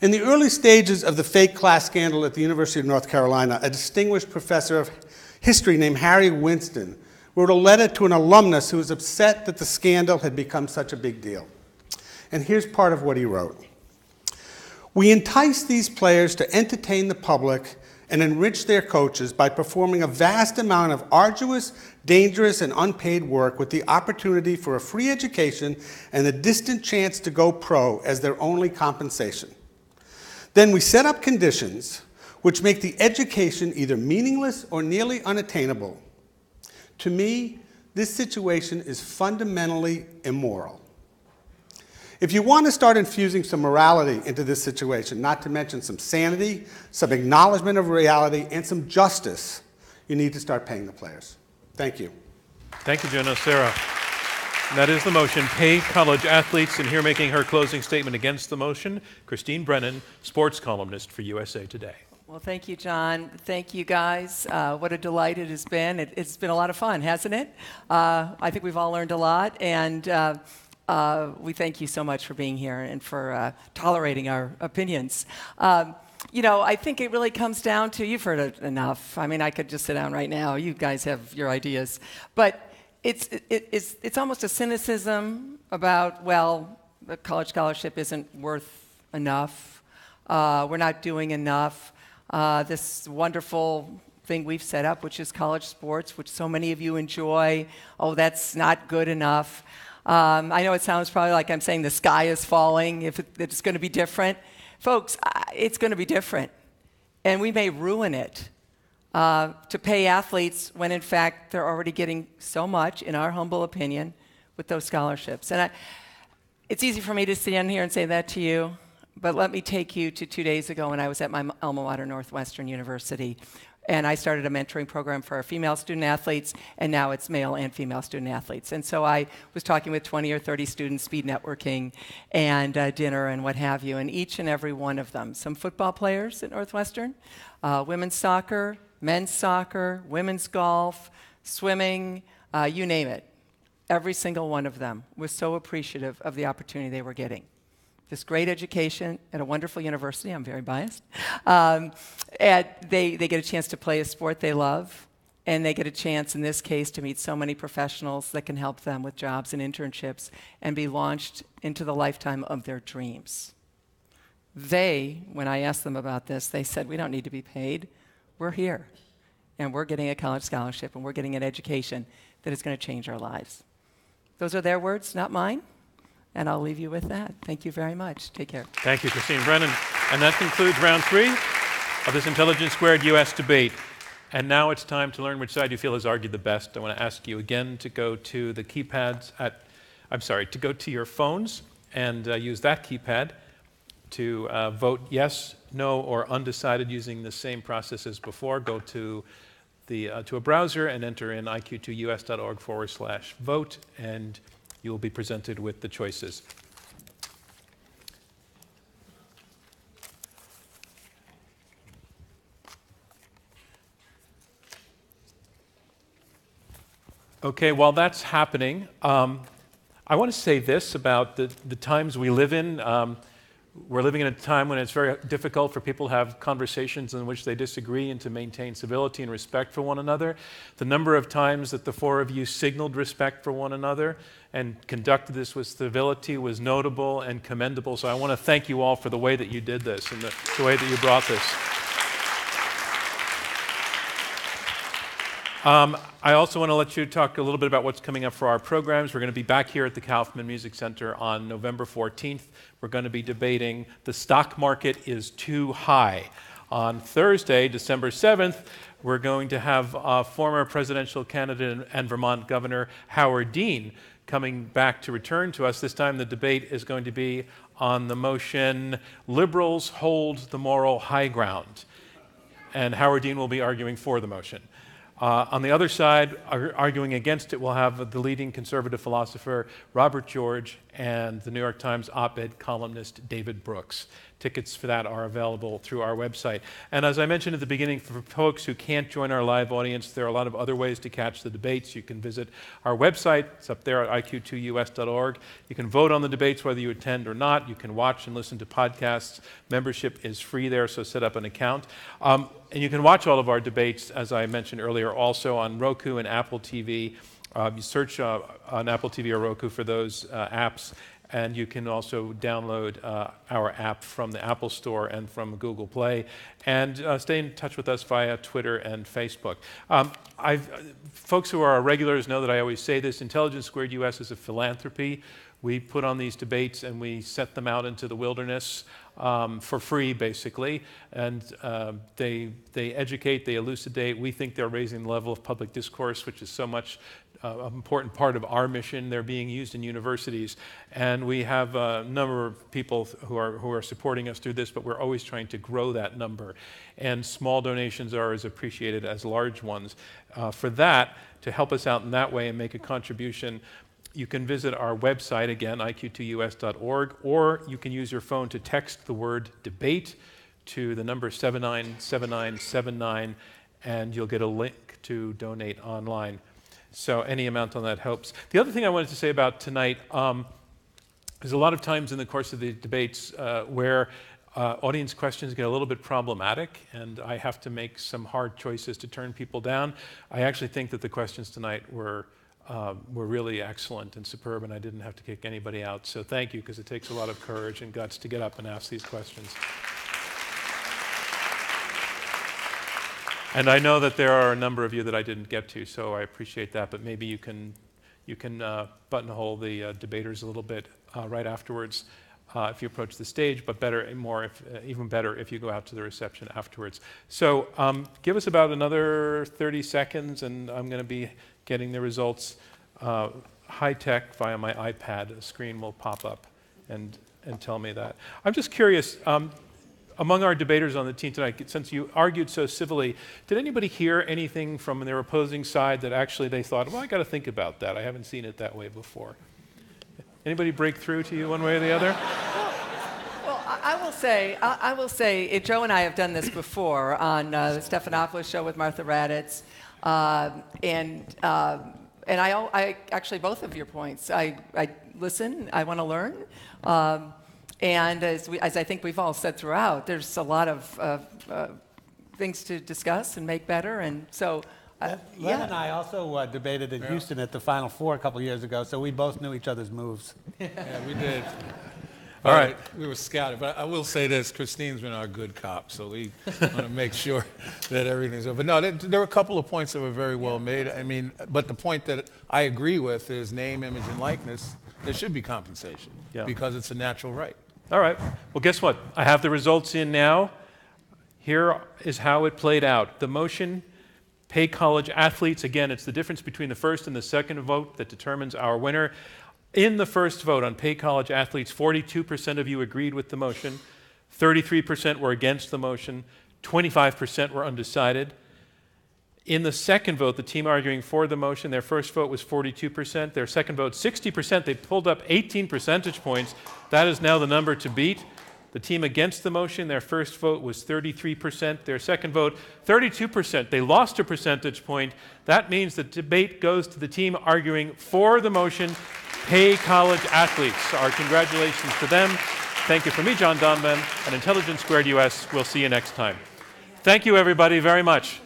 In the early stages of the fake class scandal at the University of North Carolina, a distinguished professor of history named Harry Winston wrote a letter to an alumnus who was upset that the scandal had become such a big deal. And here's part of what he wrote. We entice these players to entertain the public and enrich their coaches by performing a vast amount of arduous, dangerous, and unpaid work with the opportunity for a free education and a distant chance to go pro as their only compensation. Then we set up conditions which make the education either meaningless or nearly unattainable. To me, this situation is fundamentally immoral. If you want to start infusing some morality into this situation, not to mention some sanity, some acknowledgement of reality, and some justice, you need to start paying the players. Thank you. Thank you, Joe Nocera. That is the motion, pay college athletes. And here making her closing statement against the motion, Christine Brennan, sports columnist for USA Today. Well, thank you, John. Thank you, guys. What a delight it has been. It's been a lot of fun, hasn't it? I think we've all learned a lot. And we thank you so much for being here and for tolerating our opinions. You know, I think it really comes down to, you've heard it enough. I mean, I could just sit down right now. You guys have your ideas. But it's almost a cynicism about, well, the college scholarship isn't worth enough. We're not doing enough. This wonderful thing we've set up, which is college sports, which so many of you enjoy, oh, that's not good enough. I know it sounds probably like I'm saying the sky is falling, if it's going to be different. Folks, it's going to be different, and we may ruin it to pay athletes when, in fact, they're already getting so much, in our humble opinion, with those scholarships. And it's easy for me to stand here and say that to you, but let me take you to 2 days ago when I was at my alma mater, Northwestern University, and I started a mentoring program for our female student-athletes, and now it's male and female student-athletes. And so I was talking with 20 or 30 students, speed networking, and dinner and what have you, and each and every one of them, some football players at Northwestern, women's soccer, men's soccer, women's golf, swimming, you name it. Every single one of them was so appreciative of the opportunity they were getting. This great education at a wonderful university, I'm very biased, and they get a chance to play a sport they love, and they get a chance, in this case, to meet so many professionals that can help them with jobs and internships and be launched into the lifetime of their dreams. They, when I asked them about this, they said, we don't need to be paid. We're here, and we're getting a college scholarship, and we're getting an education that is going to change our lives. Those are their words, not mine. And I'll leave you with that. Thank you very much. Take care. Thank you, Christine Brennan. And that concludes round 3 of this Intelligence Squared US debate. And now it's time to learn which side you feel has argued the best. I want to ask you again to go to the keypads to go to your phones and use that keypad to vote yes, no, or undecided using the same process as before. Go to a browser and enter in iq2us.org/vote and you will be presented with the choices. Okay, while that's happening, I want to say this about the times we live in. We're living in a time when it's very difficult for people to have conversations in which they disagree and to maintain civility and respect for one another. The number of times that the four of you signaled respect for one another and conducted this with civility was notable and commendable. So I want to thank you all for the way that you did this and the way that you brought this. I also want to let you talk a little bit about what's coming up for our programs. We're going to be back here at the Kaufman Music Center on November 14th. We're going to be debating The Stock Market is Too High. On Thursday, December 7th, we're going to have former presidential candidate and Vermont Governor Howard Dean coming back to return to us. This time the debate is going to be on the motion, Liberals Hold the Moral High Ground. And Howard Dean will be arguing for the motion. On the other side, arguing against it, we'll have the leading conservative philosopher Robert George and the New York Times op-ed columnist David Brooks. Tickets for that are available through our website. And as I mentioned at the beginning, for folks who can't join our live audience, there are a lot of other ways to catch the debates. You can visit our website. It's up there at iq2us.org. You can vote on the debates whether you attend or not. You can watch and listen to podcasts. Membership is free there, so set up an account. And you can watch all of our debates, as I mentioned earlier, also on Roku and Apple TV. You search on Apple TV or Roku for those apps, and you can also download our app from the Apple Store and from Google Play, and stay in touch with us via Twitter and Facebook. Folks who are our regulars know that I always say this, Intelligence Squared US is a philanthropy. We put on these debates and we set them out into the wilderness for free, basically, and they educate, they elucidate. We think they're raising the level of public discourse, which is so much important part of our mission. They're being used in universities, and we have a number of people who are supporting us through this, but we're always trying to grow that number, and small donations are as appreciated as large ones. For that, to help us out in that way and make a contribution, you can visit our website, again, iq2us.org, or you can use your phone to text the word debate to the number 797979, and you'll get a link to donate online. So any amount on that helps. The other thing I wanted to say about tonight is a lot of times in the course of the debates where audience questions get a little bit problematic, and I have to make some hard choices to turn people down. I actually think that the questions tonight were really excellent and superb, and I didn't have to kick anybody out. So thank you, because it takes a lot of courage and guts to get up and ask these questions. And I know that there are a number of you that I didn't get to, so I appreciate that. But maybe you can buttonhole the debaters a little bit right afterwards if you approach the stage. But even better if you go out to the reception afterwards. So give us about another 30 seconds, and I'm going to be getting the results high tech via my iPad. A screen will pop up and tell me that. I'm just curious. Among our debaters on the team tonight, since you argued so civilly, did anybody hear anything from their opposing side that actually they thought, well, I got to think about that. I haven't seen it that way before. Anybody break through to you one way or the other? Well, I will say, Joe and I have done this before on the Stephanopoulos show with Martha Raddatz, and I actually both of your points. I listen. I want to learn. And as I think we've all said throughout, there's a lot of things to discuss and make better, and so. Len and I also debated in Houston at the Final Four a couple years ago, so we both knew each other's moves. Yeah, we did. All right, we were scouted, but I will say this: Christine's been our good cop, so we want to make sure that everything's over. But no, there were a couple of points that were very well made. I mean, but the point that I agree with is name, image, and likeness. There should be compensation because it's a natural right. All right. Well, guess what? I have the results in now. Here is how it played out. The motion, pay college athletes. Again, it's the difference between the first and the second vote that determines our winner. In the first vote on pay college athletes, 42% of you agreed with the motion, 33% were against the motion, 25% were undecided. In the second vote, the team arguing for the motion, their first vote was 42%, their second vote 60%. They pulled up 18 percentage points. That is now the number to beat. The team against the motion, their first vote was 33%, their second vote 32%. They lost a percentage point. That means the debate goes to the team arguing for the motion, pay college athletes. Our congratulations to them. Thank you from me, John Donvan, and Intelligence Squared US. We'll see you next time. Thank you, everybody, very much.